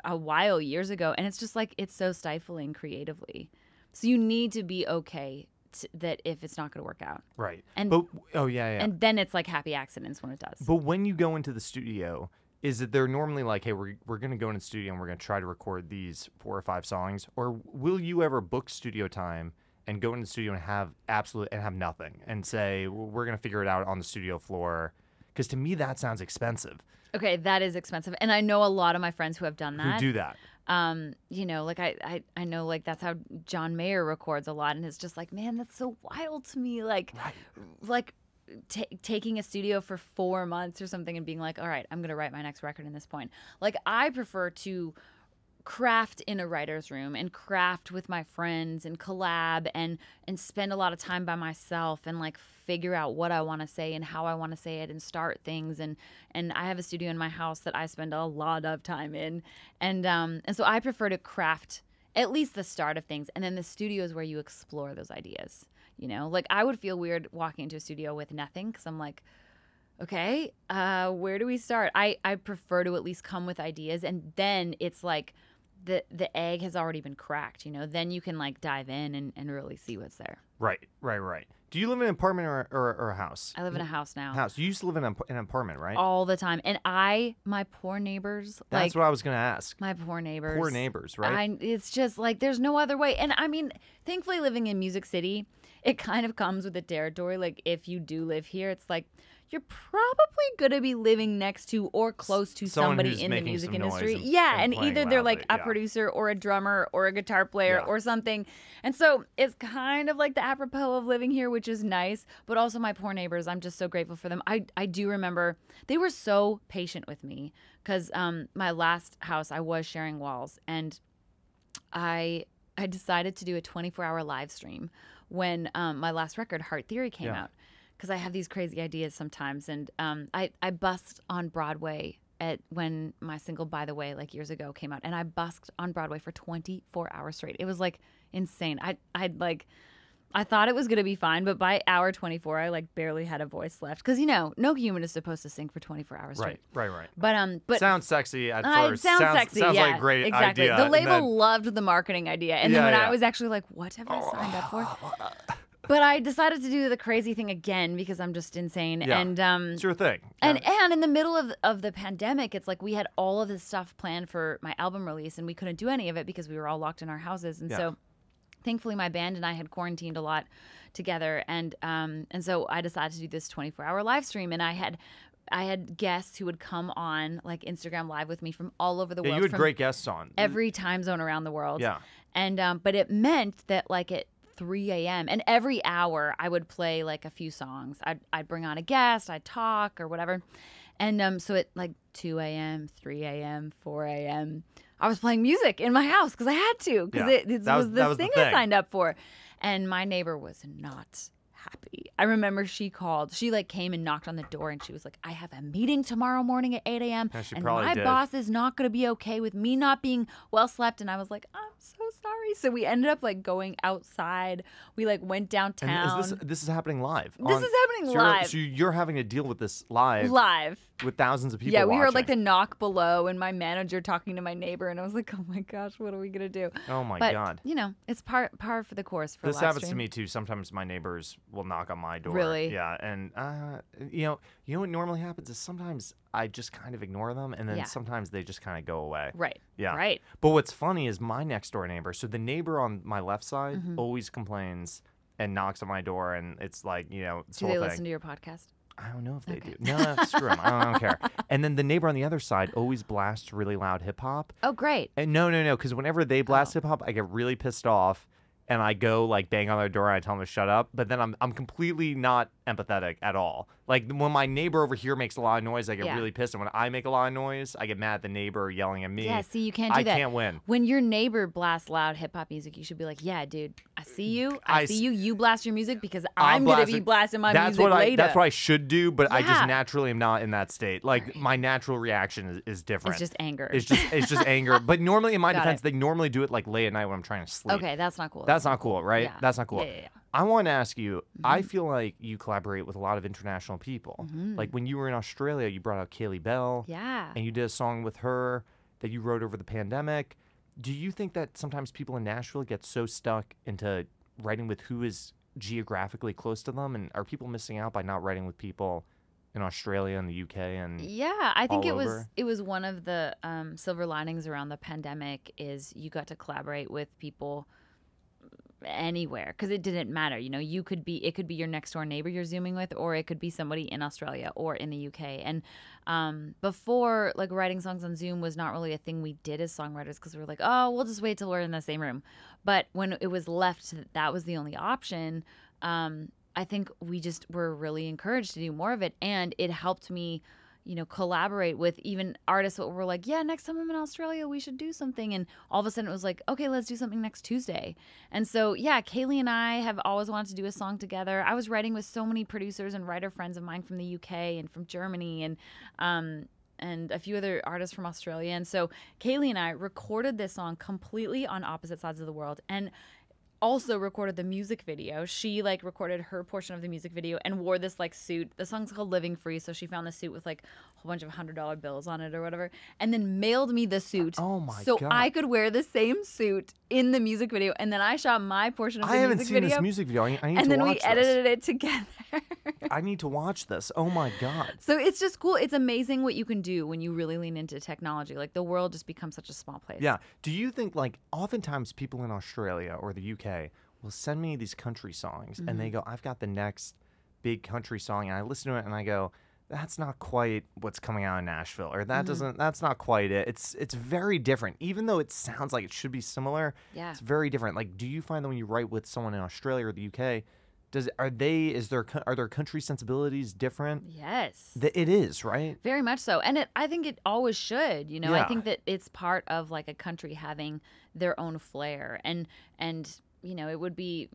a while, years ago, and it's just like, it's so stifling creatively. So you need to be okay to, that if it's not going to work out, right? And but, oh yeah, yeah, and then it's like happy accidents when it does. But when you go into the studio, is that they're normally like, hey, we're we're going to go into the studio and we're going to try to record these four or five songs, or will you ever book studio time and go into the studio and have absolute and have nothing and say, we're going to figure it out on the studio floor? Because to me, that sounds expensive. Okay, that is expensive. And I know a lot of my friends who have done that. Who do that. Um, you know, like I, I, I know like that's how John Mayer records a lot. And it's just like, man, that's so wild to me. Like, right. like t- taking a studio for four months or something and being like, all right, I'm going to write my next record in this point. Like, I prefer to craft in a writer's room and craft with my friends and collab and and spend a lot of time by myself and like figure out what I want to say and how I want to say it and start things, and and I have a studio in my house that I spend a lot of time in, and um and so I prefer to craft at least the start of things, and then the studio is where you explore those ideas. You know, like I would feel weird walking into a studio with nothing because I'm like, okay, uh where do we start? I I prefer to at least come with ideas, and then it's like the the egg has already been cracked, you know? Then you can, like, dive in and, and really see what's there. Right, right, right. Do you live in an apartment or, or, or a house? I live in a house now. House. You used to live in a, an apartment, right? All the time. And I, my poor neighbors. That's like, what I was going to ask. My poor neighbors. Poor neighbors, right? I, it's just, like, there's no other way. And, I mean, thankfully living in Music City, it kind of comes with the territory. Like, if you do live here, it's like, you're probably going to be living next to or close to Someone somebody in the music industry. And, yeah, and, and either they're loudly, like a yeah. producer or a drummer or a guitar player yeah. or something. And so it's kind of like the apropos of living here, which is nice. But also my poor neighbors, I'm just so grateful for them. I, I do remember they were so patient with me because um, my last house, I was sharing walls. And I, I decided to do a twenty-four hour live stream when um, my last record, Heart Theory, came yeah. out. Because I have these crazy ideas sometimes, and um, I I busked on Broadway at when my single "By the Way" like years ago came out, and I busked on Broadway for twenty-four hours straight. It was like insane. I I'd like I thought it was gonna be fine, but by hour twenty-four, I like barely had a voice left. Because you know, no human is supposed to sing for twenty-four hours straight. Right, right, right. But um, but sounds sexy at uh, first. It sounds, sounds sexy. Sounds yeah, like a great exactly. idea. The label then loved the marketing idea, and yeah, then when yeah. I was actually like, what have I signed up for? But I decided to do the crazy thing again because I'm just insane. Yeah, and um, it's your thing. Yeah. And and in the middle of, of the pandemic, it's like we had all of this stuff planned for my album release, and we couldn't do any of it because we were all locked in our houses. And yeah. so thankfully my band and I had quarantined a lot together. And um, and so I decided to do this twenty-four hour live stream, and I had I had guests who would come on like Instagram Live with me from all over the yeah, world. You had great guests on. Every time zone around the world. Yeah. And um, but it meant that like it three a m and every hour I would play like a few songs. I'd, I'd bring on a guest, I'd talk or whatever. And um, so at like two a m, three a m, four a m, I was playing music in my house because I had to, because yeah, it, it was, was the thing I signed up for. And my neighbor was not happy. I remember she called. She like came and knocked on the door, and she was like, I have a meeting tomorrow morning at eight a m Yeah, and my did. boss is not going to be okay with me not being well slept. And I was like, I'm so sorry. So we ended up like going outside. We like went downtown. And is this, this is happening live. This on, is happening so live. You're, so you're having to deal with this live. Live. With thousands of people Yeah, we watching. heard like the knock below and my manager talking to my neighbor. And I was like, oh my gosh, what are we going to do? Oh my but, God. You know, it's par, par for the course for this live happens stream. to me too. Sometimes my neighbors will knock on my door. Really? Yeah. And, uh, you know, you know what normally happens is sometimes I just kind of ignore them, and then yeah. sometimes they just kind of go away. Right. Yeah. Right. But what's funny is my next door neighbor, so the neighbor on my left side mm-hmm. always complains and knocks on my door, and it's like, you know, this do whole they thing. Listen to your podcast? I don't know if they okay. do. No, screw them. I don't, I don't care. And then the neighbor on the other side always blasts really loud hip-hop. Oh, great. And no, no, no, because whenever they blast oh. hip-hop, I get really pissed off, and I go, like, bang on their door, and I tell them to shut up. But then I'm I'm completely not empathetic at all. Like, when my neighbor over here makes a lot of noise, I get yeah. really pissed. And when I make a lot of noise, I get mad at the neighbor yelling at me. Yeah, see, you can't do I that. I can't win. When your neighbor blasts loud hip-hop music, you should be like, yeah, dude, I see you. I, I see you. You blast your music because I'm, I'm going to be blasting my that's music what I, later. That's what I should do, but yeah. I just naturally am not in that state. Like, right. my natural reaction is, is different. It's just anger. It's just it's just anger. But normally, in my Got defense, it. They normally do it, like, late at night when I'm trying to sleep. Okay, that's not cool. That's That's not cool, right? Yeah. That's not cool. Yeah, yeah, yeah. I want to ask you, mm-hmm. I feel like you collaborate with a lot of international people. Mm-hmm. Like when you were in Australia, you brought out Kaylee Bell. Yeah. And you did a song with her that you wrote over the pandemic. Do you think that sometimes people in Nashville get so stuck into writing with who is geographically close to them? And are people missing out by not writing with people in Australia and the U K and yeah, I think it over? was it was one of the um, silver linings around the pandemic is you got to collaborate with people anywhere, because it didn't matter. You know, you could be, it could be your next door neighbor you're Zooming with, or it could be somebody in Australia or in the U K. And um, before, like, writing songs on Zoom was not really a thing we did as songwriters, because we were like, oh, we'll just wait till we're in the same room. But when it was left that that was the only option, um, I think we just were really encouraged to do more of it. And it helped me, you know, collaborate with even artists that were like, yeah, next time I'm in Australia, we should do something. And all of a sudden it was like, okay, let's do something next Tuesday. And so, yeah, Kaylee and I have always wanted to do a song together. I was writing with so many producers and writer friends of mine from the U K and from Germany and, um, and a few other artists from Australia. And so Kaylee and I recorded this song completely on opposite sides of the world. And also recorded the music video. She like recorded her portion of the music video and wore this like suit. The song's called Living Free, so she found the suit with like a whole bunch of hundred dollar bills on it or whatever, and then mailed me the suit. Oh my so god! So I could wear the same suit in the music video, and then I shot my portion of the I music video. I haven't seen video, this music video. I, I need to watch this. And then we edited it together. I need to watch this. Oh my god! So it's just cool. It's amazing what you can do when you really lean into technology. Like the world just becomes such a small place. Yeah. Do you think like oftentimes people in Australia or the U K will send me these country songs mm-hmm. and they go, I've got the next big country song, and I listen to it and I go, that's not quite what's coming out in Nashville, or that mm-hmm. doesn't that's not quite it. It's it's very different. Even though it sounds like it should be similar, yeah. it's very different. Like, do you find that when you write with someone in Australia or the U K, does are they is their are their country sensibilities different? Yes. Th- it is, right? Very much so. And it I think it always should, you know. Yeah. I think that it's part of like a country having their own flair, and and you know, it would be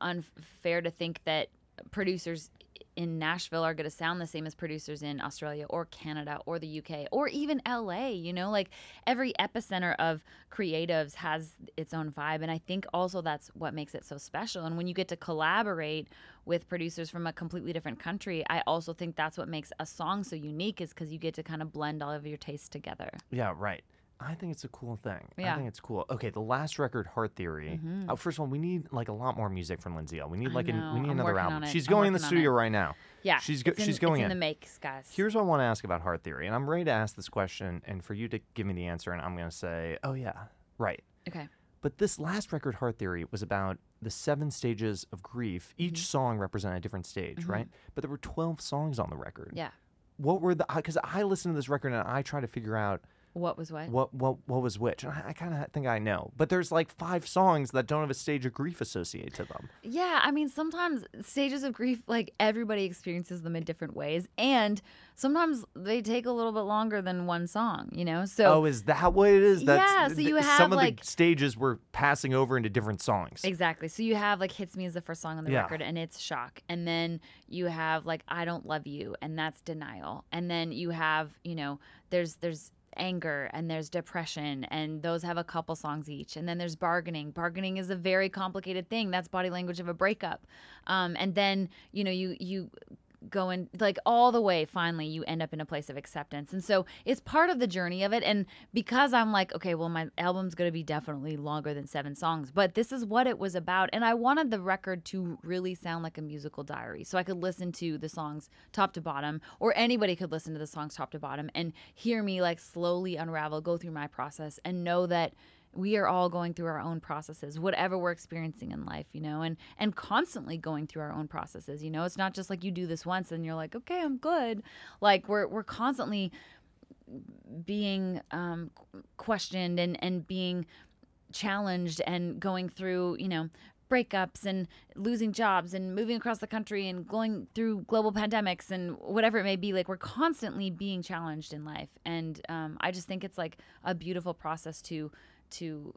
unfair to think that producers in Nashville are going to sound the same as producers in Australia or Canada or the U K or even L A, you know, like every epicenter of creatives has its own vibe. And I think also that's what makes it so special. And when you get to collaborate with producers from a completely different country, I also think that's what makes a song so unique, is because you get to kind of blend all of your tastes together. Yeah, right. I think it's a cool thing. Yeah. I think it's cool. Okay, the last record, Heart Theory. Mm-hmm. Uh, first of all, we need like a lot more music from Lindsay Ell. We need like a, we need I'm another album. She's I'm going in the studio right now. Yeah, she's go- in, she's going it's in, in the makes, guys. Here's what I want to ask about Heart Theory, and I'm ready to ask this question, and for you to give me the answer, and I'm going to say, oh yeah, right. Okay. But this last record, Heart Theory, was about the seven stages of grief. Each mm-hmm. song represented a different stage, mm-hmm. right? But there were twelve songs on the record. Yeah. What were the? Because I listened to this record and I try to figure out. What was what? What what what was which? And I, I kind of think I know. But there's like five songs that don't have a stage of grief associated to them. Yeah, I mean, sometimes stages of grief, like everybody experiences them in different ways. And sometimes they take a little bit longer than one song, you know? So oh, is that what it is? That's, yeah, so you have some of like, the stages were passing over into different songs. Exactly. So you have like Hits Me is the first song on the yeah. record, and it's Shock. And then you have like I Don't Love You, and that's Denial. And then you have, you know, there's there's... anger, and there's depression, and those have a couple songs each. And then there's bargaining. Bargaining is a very complicated thing. That's body language of a breakup. Um, and then, you know, you you going like all the way, finally you end up in a place of acceptance. And so it's part of the journey of it. And because I'm like, okay, well, my album's going to be definitely longer than seven songs, but this is what it was about. And I wanted the record to really sound like a musical diary. So I could listen to the songs top to bottom, or anybody could listen to the songs top to bottom and hear me like slowly unravel, go through my process, and know that we are all going through our own processes, whatever we're experiencing in life, you know, and, and constantly going through our own processes, you know. It's not just like you do this once and you're like, okay, I'm good. Like we're, we're constantly being um, questioned and, and being challenged and going through, you know, breakups and losing jobs and moving across the country and going through global pandemics and whatever it may be. Like we're constantly being challenged in life. And um, I just think it's like a beautiful process to, to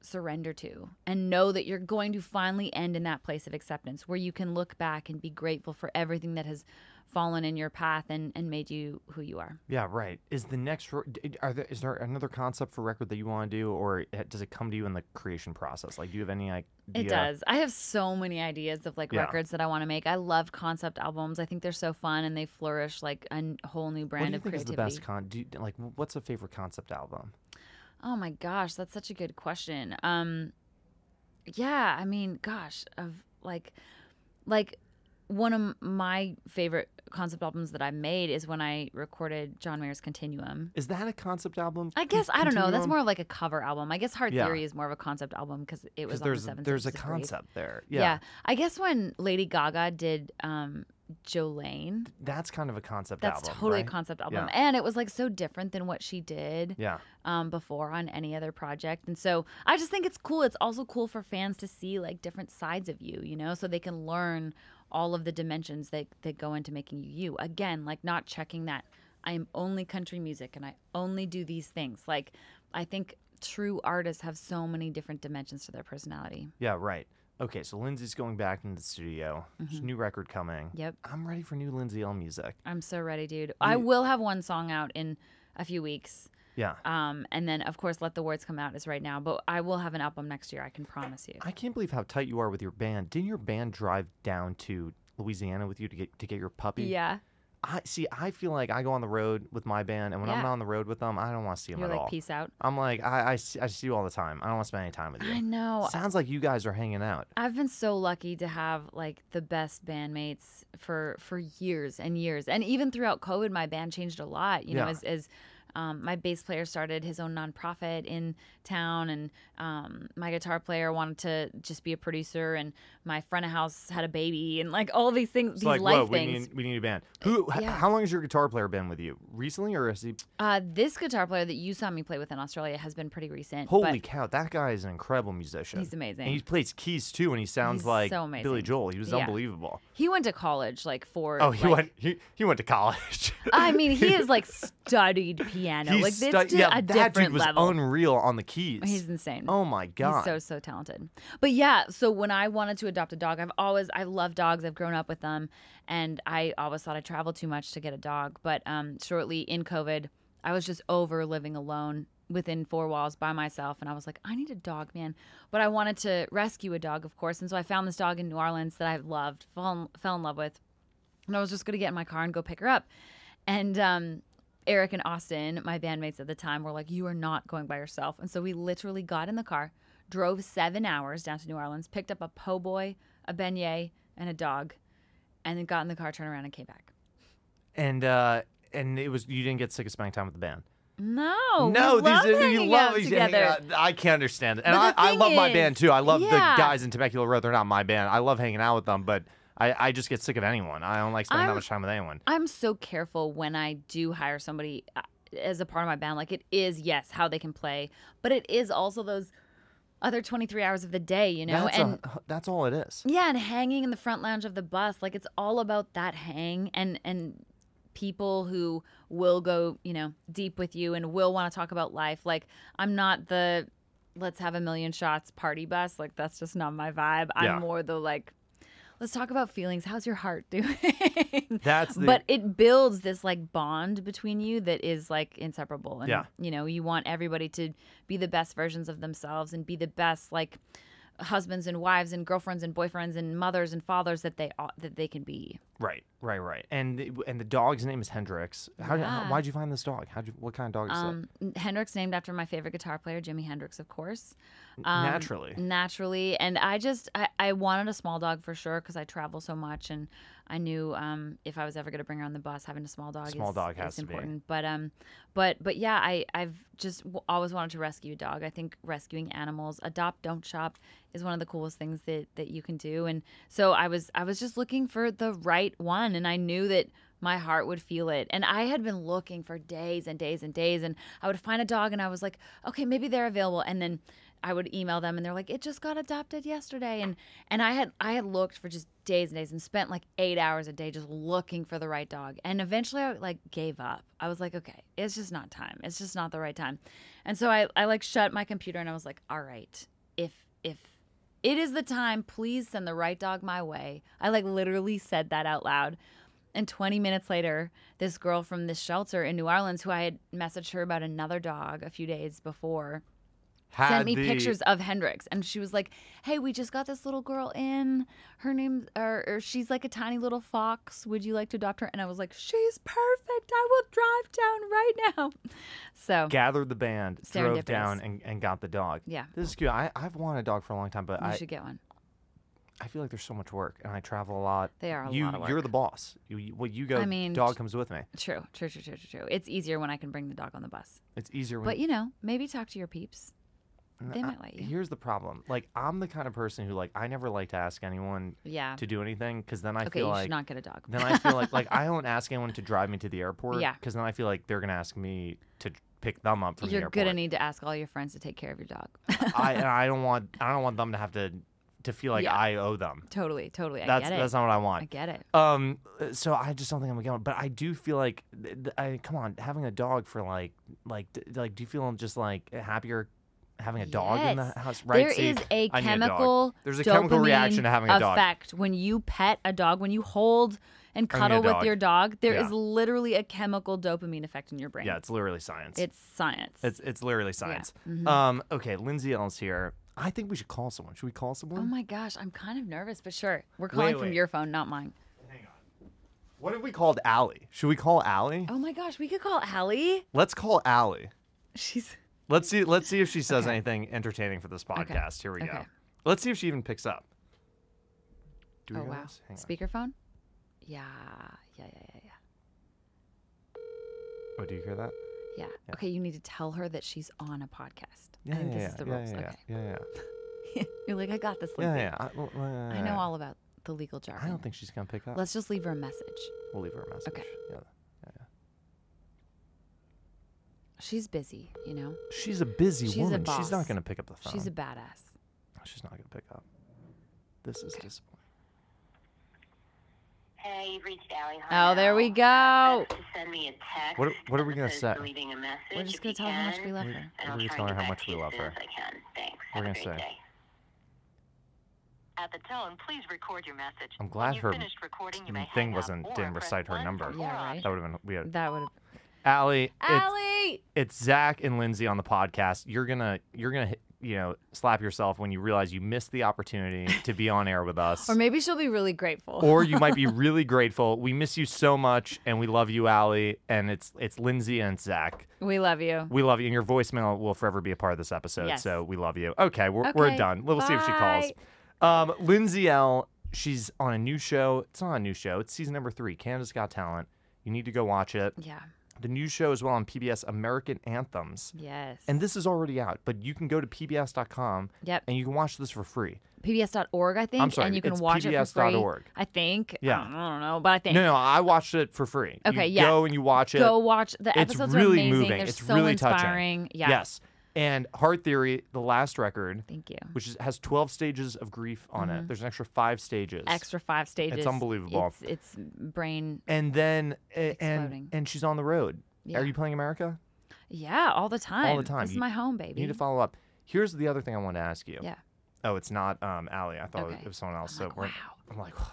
surrender to, and know that you're going to finally end in that place of acceptance where you can look back and be grateful for everything that has fallen in your path and, and made you who you are. Yeah, right. Is the next, are there, is there another concept for record that you want to do, or does it come to you in the creation process? Like, do you have any idea? It does. I have so many ideas of like yeah. records that I want to make. I love concept albums. I think they're so fun and they flourish like a whole new brand of creativity. What do you think is the best con- do you, like, what's a favorite concept album? Oh my gosh, that's such a good question. Um, yeah, I mean, gosh, of like, like one of my favorite concept albums that I made is when I recorded John Mayer's Continuum. Is that a concept album? I guess, Continuum? I don't know. That's more of like a cover album. I guess Heart yeah. Theory is more of a concept album because it was on there's, the seventh. There's a concept grade. There. Yeah. yeah. I guess when Lady Gaga did... Um, Jolene. That's kind of a concept That's album. That's totally right? a concept album. Yeah. And it was like so different than what she did yeah. um, before on any other project. And so I just think it's cool. It's also cool for fans to see like different sides of you, you know, so they can learn all of the dimensions that, that go into making you you. Again, like not checking that I am only country music and I only do these things. Like I think true artists have so many different dimensions to their personality. Yeah, right. Okay, so Lindsay's going back into the studio. Mm-hmm. There's a new record coming. Yep. I'm ready for new Lindsay Ell music. I'm so ready, dude. I will have one song out in a few weeks. Yeah. Um, and then, of course, Let the Words Come Out is right now. But I will have an album next year, I can promise you. I can't believe how tight you are with your band. Didn't your band drive down to Louisiana with you to get to get your puppy? Yeah. I see, I feel like I go on the road with my band, and when yeah. I'm not on the road with them, I don't want to see them You're at like, all. Peace out. I'm like, I, I, see, I see you all the time. I don't want to spend any time with you. I know. Sounds like you guys are hanging out. I've been so lucky to have, like, the best bandmates for, for years and years. And even throughout COVID, my band changed a lot, you yeah. know, as... as Um, my bass player started his own nonprofit in town, and um, my guitar player wanted to just be a producer, and my front of house had a baby, and like all these things, it's these like, life whoa, things. We need, we need a band. Who? Yeah. How long has your guitar player been with you? Recently, or is he? Uh, this guitar player that you saw me play with in Australia has been pretty recent. Holy but... cow! That guy is an incredible musician. He's amazing. And he plays keys too, and he sounds He's like so Billy Joel. He was yeah. unbelievable. He went to college, like for. Oh, he like... went. He he went to college. I mean, he has like studied piano. Piano. Like, this stu- yeah, a that dude was level. Unreal on the keys. He's insane. Oh my god. He's so so talented. But yeah, so when I wanted to adopt a dog, I've always I love dogs. I've grown up with them, and I always thought I traveled too much to get a dog. But um, shortly in COVID, I was just over living alone within four walls by myself, and I was like, I need a dog, man. But I wanted to rescue a dog, of course, and so I found this dog in New Orleans that I loved, fell fell in love with, and I was just gonna get in my car and go pick her up, and um. Eric and Austin, my bandmates at the time, were like, you are not going by yourself. And so we literally got in the car, drove seven hours down to New Orleans, picked up a po' boy, a beignet, and a dog, and then got in the car, turned around, and came back. And uh, and it was you didn't get sick of spending time with the band? No. No, we these are, you love these together. Out, I can't understand it. And I, I love is, my band, too. I love yeah. the guys in Temecula Road. They're not my band. I love hanging out with them, but... I, I just get sick of anyone. I don't like spending I'm, that much time with anyone. I'm so careful when I do hire somebody as a part of my band. Like, it is, yes, how they can play, but it is also those other twenty-three hours of the day, you know? That's and a, that's all it is. Yeah, and hanging in the front lounge of the bus. Like, it's all about that hang and, and people who will go, you know, deep with you and will want to talk about life. Like, I'm not the let's have a million shots party bus. Like, that's just not my vibe. Yeah. I'm more the, like... Let's talk about feelings. How's your heart doing? That's the... But it builds this like bond between you that is like inseparable. And yeah. you know, you want everybody to be the best versions of themselves and be the best like husbands and wives and girlfriends and boyfriends and mothers and fathers that they that they can be. Right, right, right. And and the dog's name is Hendrix. How, yeah. how why'd you find this dog? How'd you, what kind of dog is um, that? Hendrix, named after my favorite guitar player, Jimi Hendrix, of course. Um, naturally. Naturally. And I just, I, I wanted a small dog for sure because I travel so much, and I knew um, if I was ever going to bring her on the bus, having a small dog small is, dog has is to important. Be. But, um, but, but yeah, I, I've just w- always wanted to rescue a dog. I think rescuing animals, adopt, don't shop, is one of the coolest things that, that you can do. And so I was I was just looking for the right one, and I knew that my heart would feel it. And I had been looking for days and days and days, and I would find a dog, and I was like, okay, maybe they're available. And then I would email them, and they're like, it just got adopted yesterday. And and I had I had looked for just days and days and spent like eight hours a day just looking for the right dog. And eventually I like gave up. I was like, okay, it's just not time. It's just not the right time. And so I, I like shut my computer, and I was like, all right, if if it is the time, please send the right dog my way. I like literally said that out loud. And twenty minutes later, this girl from this shelter in New Orleans, who I had messaged her about another dog a few days before, Had sent me the... pictures of Hendrix. And she was like, hey, we just got this little girl in. Her name, or, or she's like a tiny little fox. Would you like to adopt her? And I was like, she's perfect. I will drive down right now. So gathered the band, drove down, and, and got the dog. Yeah. This is cute. I, I've wanted a dog for a long time, but you I... You should get one. I feel like there's so much work, and I travel a lot. They are a you, lot of work. You're the boss. You, you, well, you go, I mean, dog comes with me. True, true, true, true, true. It's easier when I can bring the dog on the bus. It's easier when... But, you know, maybe talk to your peeps. They I, might let you. Here's the problem. Like, I'm the kind of person who, like, I never like to ask anyone yeah. to do anything, because then I okay, feel like... Okay, you should not get a dog. Then I feel like, like, I don't ask anyone to drive me to the airport, because yeah. then I feel like they're going to ask me to... pick them up from You're the airport. You're gonna need to ask all your friends to take care of your dog. I and I don't want I don't want them to have to to feel like yeah. I owe them. Totally, totally. I that's, get it. That's not what I want. I get it. Um, so I just don't think I'm gonna get one. But I do feel like, I come on, having a dog for like like like. Do you feel just like happier having a yes. dog in the house? Right? There See, is a I chemical. A There's a chemical reaction to having a dog. Effect when you pet a dog, when you hold and cuddle with your dog, there yeah. is literally a chemical dopamine effect in your brain. Yeah, it's literally science. It's science. It's it's literally science. Yeah. Mm-hmm. Um, okay, Lindsay Ell's here. I think we should call someone. Should we call someone? Oh my gosh, I'm kind of nervous, but sure. We're calling wait, from wait. your phone, not mine. Hang on. What if we called Allie? Should we call Allie? Oh my gosh, we could call Allie. Let's call Allie. She's. Let's see. Let's see if she says okay. anything entertaining for this podcast. Okay. Here we okay. go. Let's see if she even picks up. Do we oh wow! Hang Speakerphone. On. Yeah, yeah, yeah, yeah, yeah. Oh, do you hear that? Yeah. yeah. Okay, you need to tell her that she's on a podcast. Yeah, I think yeah, this yeah, is the yeah, rules. Yeah, okay. yeah, yeah. You're like, I got this, Lindsay. Yeah, yeah. I, well, uh, I know all about the legal jargon. I don't think she's going to pick up. Let's just leave her a message. We'll leave her a message. Okay. Yeah, yeah, yeah. She's busy, you know? She's a busy she's woman. A boss. She's not going to pick up the phone. She's a badass. She's not going to pick up. This is okay. disappointing. Hey, you've reached Allie. Hi, oh, there we go. Just send me a text. What, what are we going to say? We're just going to tell her how much we love we're, her. We're going to tell her how much we love her. We're going to say. Day. At the tone, please record your message. I'm glad her thing wasn't didn't recite her number. Yeah, right. That would have been weird. That would have. Allie. Allie. It's, it's Zach and Lindsay on the podcast. You're gonna. You're gonna. Hit, you know, slap yourself when you realize you missed the opportunity to be on air with us. Or maybe she'll be really grateful. Or you might be really grateful. We miss you so much, and we love you, Allie. And it's it's Lindsay and Zach. We love you. We love you. And your voicemail will forever be a part of this episode, yes. so we love you. Okay, we're, okay. we're done. We'll Bye. see if she calls. Um, Lindsay Ell, she's on a new show. It's not a new show. It's season number three, Canada's Got Talent. You need to go watch it. Yeah. The new show as well on P B S, American Anthems. Yes. And this is already out, but you can go to P B S dot com yep. and you can watch this for free. P B S dot org, I think. I'm sorry, and you can it's watch P B S. It for free. Org. I think. Yeah. I don't, I don't know, but I think. No, no, I watched it for free. Okay, you yeah. go and you watch it. Go watch. The episodes it's really are amazing. Moving. They're it's so really inspiring. Touching. Yeah. Yes. And Heart Theory, the last record, thank you, which is, has twelve stages of grief on mm-hmm. it. There's an extra five stages. Extra five stages. It's unbelievable. It's, it's brain. And then and, and she's on the road. Yeah. Are you playing America? Yeah, all the time. All the time. This you, is my home, baby. You need to follow up. Here's the other thing I want to ask you. Yeah. Oh, it's not um, Allie. I thought okay. it was someone else. I'm so like, we're, wow. I'm like, oh.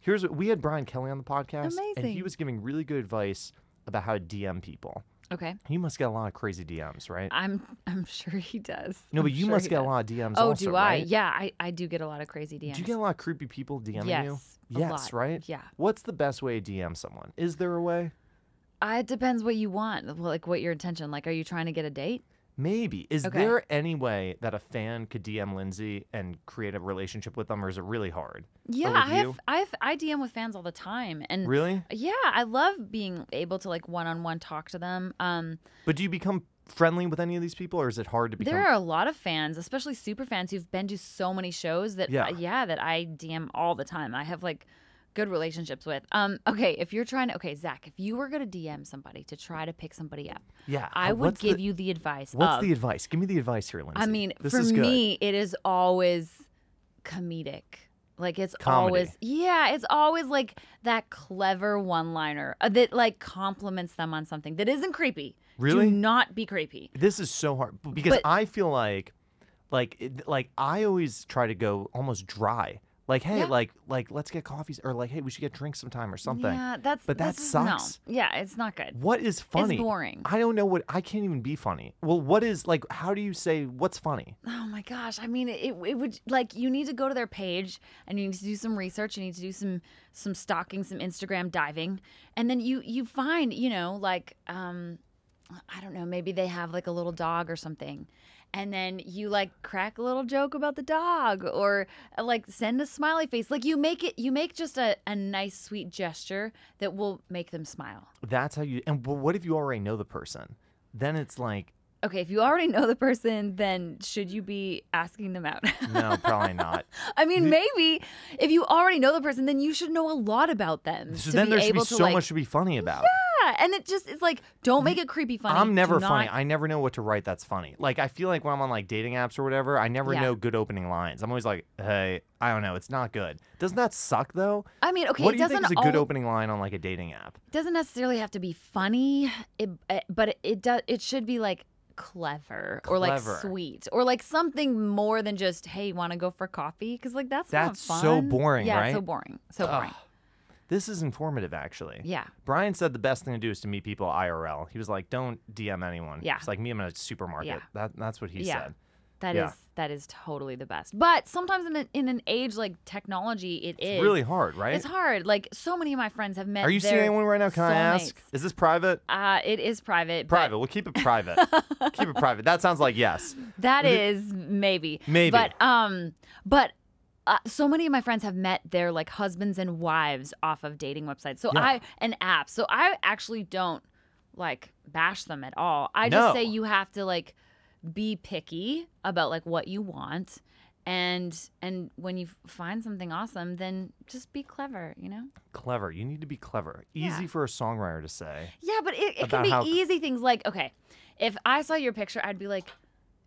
here's what, we had Brian Kelly on the podcast, amazing, and he was giving really good advice about how to D M people. Okay. He must get a lot of crazy D Ms, right? I'm I'm sure he does. No, but I'm you sure must get does. a lot of D Ms oh, also, Oh, do I? Right? Yeah, I, I do get a lot of crazy D Ms. Do you get a lot of creepy people DMing yes, you? A yes, lot. right? Yeah. What's the best way to D M someone? Is there a way? Uh, it depends what you want, like what your intention. Like, are you trying to get a date? Maybe. Is okay. there any way that a fan could D M Lindsay and create a relationship with them, or is it really hard? Yeah, I have, I have. I D M with fans all the time, and really, yeah, I love being able to like one-on-one talk to them. Um, but do you become friendly with any of these people, or is it hard to become? There are a lot of fans, especially super fans, who've been to so many shows that yeah, uh, yeah that I D M all the time. I have like good relationships with. Um, okay, if you're trying to, okay, Zach, if you were going to D M somebody to try to pick somebody up, yeah, I would give the, you the advice What's of, the advice? Give me the advice here, Lindsay. I mean, this for me, it is always comedic. Like, it's Comedy. always, yeah, it's always like that clever one-liner that like compliments them on something that isn't creepy. Really? Do not be creepy. This is so hard because but, I feel like, like, it, like I always try to go almost dry. Like, hey, yeah. like, like, let's get coffees, or like, hey, we should get drinks sometime or something. Yeah, that's but that that's, sucks. No. Yeah, it's not good. What is funny? It's boring. I don't know what I can't even be funny. Well, what is like? How do you say what's funny? Oh my gosh! I mean, it it would like you need to go to their page and you need to do some research. You need to do some some stalking, some Instagram diving, and then you you find you know like um, I don't know, maybe they have like a little dog or something. And then you like crack a little joke about the dog, or like send a smiley face. Like you make it, you make just a, a nice, sweet gesture that will make them smile. That's how you. And what if you already know the person? Then it's like, okay, if you already know the person, then should you be asking them out? No, probably not. I mean, maybe if you already know the person, then you should know a lot about them. So to then be there should able be to so like, much to be funny about. Yeah. And it just, it's like, don't make it creepy funny. I'm never not... funny. I never know what to write that's funny. Like, I feel like when I'm on, like, dating apps or whatever, I never yeah. know good opening lines. I'm always like, hey, I don't know. It's not good. Doesn't that suck, though? I mean, okay, what it do you think is a good all... opening line on, like, a dating app? It doesn't necessarily have to be funny, it, but it, it, does, it should be, like, clever, clever or, like, sweet. Or, like, something more than just, hey, want to go for coffee? Because, like, that's, that's not fun. That's so boring, yeah, right? Yeah, so boring. So Ugh. boring. This is informative, actually. Yeah. Brian said the best thing to do is to meet people I R L. He was like, don't D M anyone. Yeah. It's like, meet them in a supermarket. Yeah. That, that's what he yeah. said. That yeah. is that is totally the best. But sometimes in, a, in an age like technology, it it's is. It's really hard, right? It's hard. Like, so many of my friends have met Are you seeing anyone right now? Can soulmates. I ask? Is this private? Uh, it is private. Private. But... We'll keep it private. Keep it private. That sounds like yes. That is maybe. Maybe. But um, but... Uh, so many of my friends have met their like husbands and wives off of dating websites. So yeah. I and apps. So I actually don't like bash them at all. I no. just say you have to like be picky about like what you want, and and when you find something awesome, then just be clever. You know, clever. You need to be clever. Easy yeah. for a songwriter to say. Yeah, but it, it can be how... easy things like okay, if I saw your picture, I'd be like,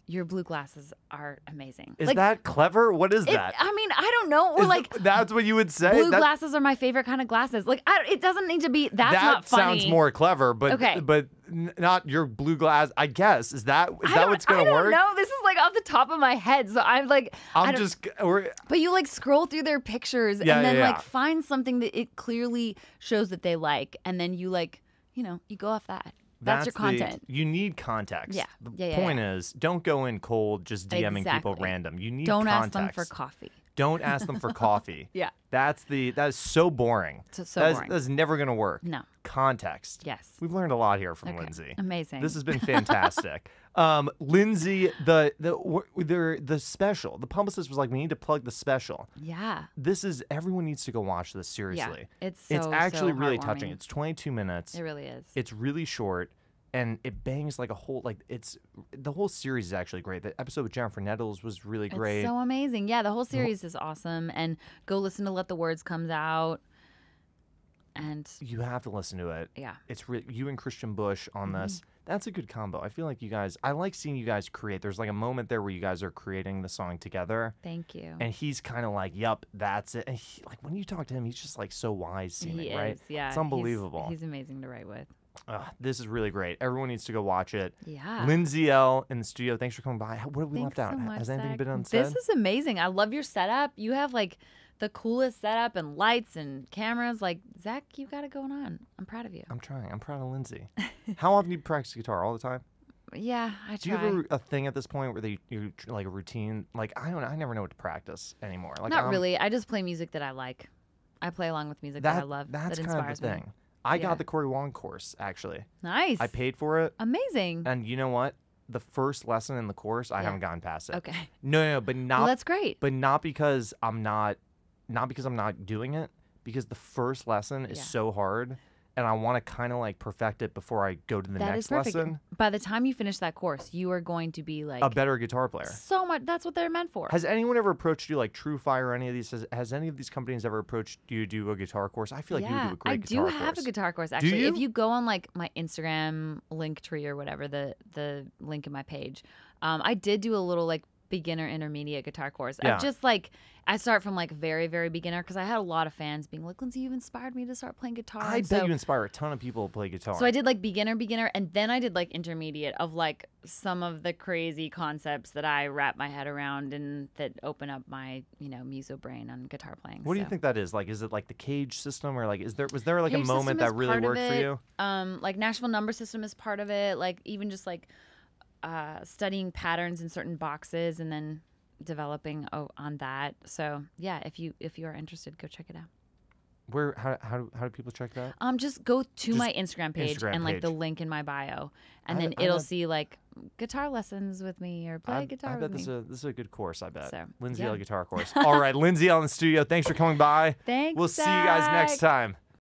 your blue glasses are amazing. Is like, that clever? What is it, that? I mean, I don't know. Or is like, th that's what you would say. Blue that... glasses are my favorite kind of glasses. Like, I, it doesn't need to be. That's that not funny. That sounds more clever, but okay. but not your blue glass. I guess is that is I that what's gonna I don't work? No, this is like off the top of my head. So I'm like, I'm I don't, just. We're... But you like scroll through their pictures yeah, and then yeah, yeah. like find something that it clearly shows that they like, and then you like, you know, you go off that. That's, That's your content. The, you need context. Yeah. The yeah, yeah, point yeah. is, don't go in cold just DMing exactly. people random. You need don't context. Don't ask them for coffee. Don't ask them for coffee. Yeah. That's the that is so boring. So, so that is, boring. That's never going to work. No. Context. Yes. We've learned a lot here from okay. Lindsay. Amazing. This has been fantastic. um, Lindsay, the the the the special. The publicist was like, we need to plug the special. Yeah. This is everyone needs to go watch this seriously. Yeah. It's so, it's actually so really touching. It's twenty-two minutes. It really is. It's really short. And it bangs like a whole, like it's, the whole series is actually great. The episode with Jennifer Nettles was really great. It's so amazing. Yeah, the whole series is awesome. And go listen to Let the Words Come Out. And you have to listen to it. Yeah. It's re you and Kristian Bush on mm-hmm. this. That's a good combo. I feel like you guys, I like seeing you guys create. There's like a moment there where you guys are creating the song together. Thank you. And he's kind of like, yep, that's it. And he, like when you talk to him, he's just like so wise seeming, he right? Is, yeah. It's unbelievable. He's, he's amazing to write with. Uh, this is really great. Everyone needs to go watch it. Yeah. Lindsay Ell in the studio. Thanks for coming by. What have we Thanks left so out? Much, Has anything Zach. been unsaid? This is amazing. I love your setup. You have like the coolest setup and lights and cameras. Like, Zach, you got it going on. I'm proud of you. I'm trying. I'm proud of Lindsay. How often do you practice guitar? All the time? Yeah, I try. Do you have a, a thing at this point where they, you like a routine? Like, I don't, I never know what to practice anymore. Like, Not I'm, really. I just play music that I like. I play along with music that, that I love. That's that inspires kind of the thing. Me. I yeah. got the Cory Wong course, actually. Nice. I paid for it. Amazing. And you know what? The first lesson in the course, I yeah. haven't gotten past it. Okay. No, no, no, but not. Well, that's great. But not because I'm not, not because I'm not doing it. Because the first lesson is yeah. so hard, and I want to kind of like perfect it before I go to the that next is perfect. lesson. By the time you finish that course, you are going to be like a better guitar player. So much. That's what they're meant for. Has anyone ever approached you, like True Fire or any of these? Has, has any of these companies ever approached you to do a guitar course? I feel like yeah, you would do a great I guitar course. I do have a guitar course, actually. Do you? If you go on like my Instagram link tree or whatever, the the link in my page, um, I did do a little like beginner intermediate guitar course. Yeah. I just like I start from like very very beginner because I had a lot of fans being like, Lindsay, you've inspired me to start playing guitar. I and bet so, you inspire a ton of people to play guitar. So I did like beginner beginner and then I did like intermediate of like some of the crazy concepts that I wrap my head around and that open up my, you know, muso brain on guitar playing. What so. do you think that is? Like, is it like the cage system or like is there was there like cage a moment that really worked for you? Um like Nashville number system is part of it, like even just like Uh, studying patterns in certain boxes and then developing oh, on that. So yeah, if you if you are interested, go check it out. Where how how, how do people check that? Um, just go to just my Instagram page Instagram and like page. the link in my bio, and I, then I, it'll I, see like guitar lessons with me or play I, guitar. I bet with this me. is a, this is a good course. I bet so, Lindsay yeah. Ell guitar course. All right, Lindsay Ell in the studio. Thanks for coming by. Thanks. We'll Zach. see you guys next time.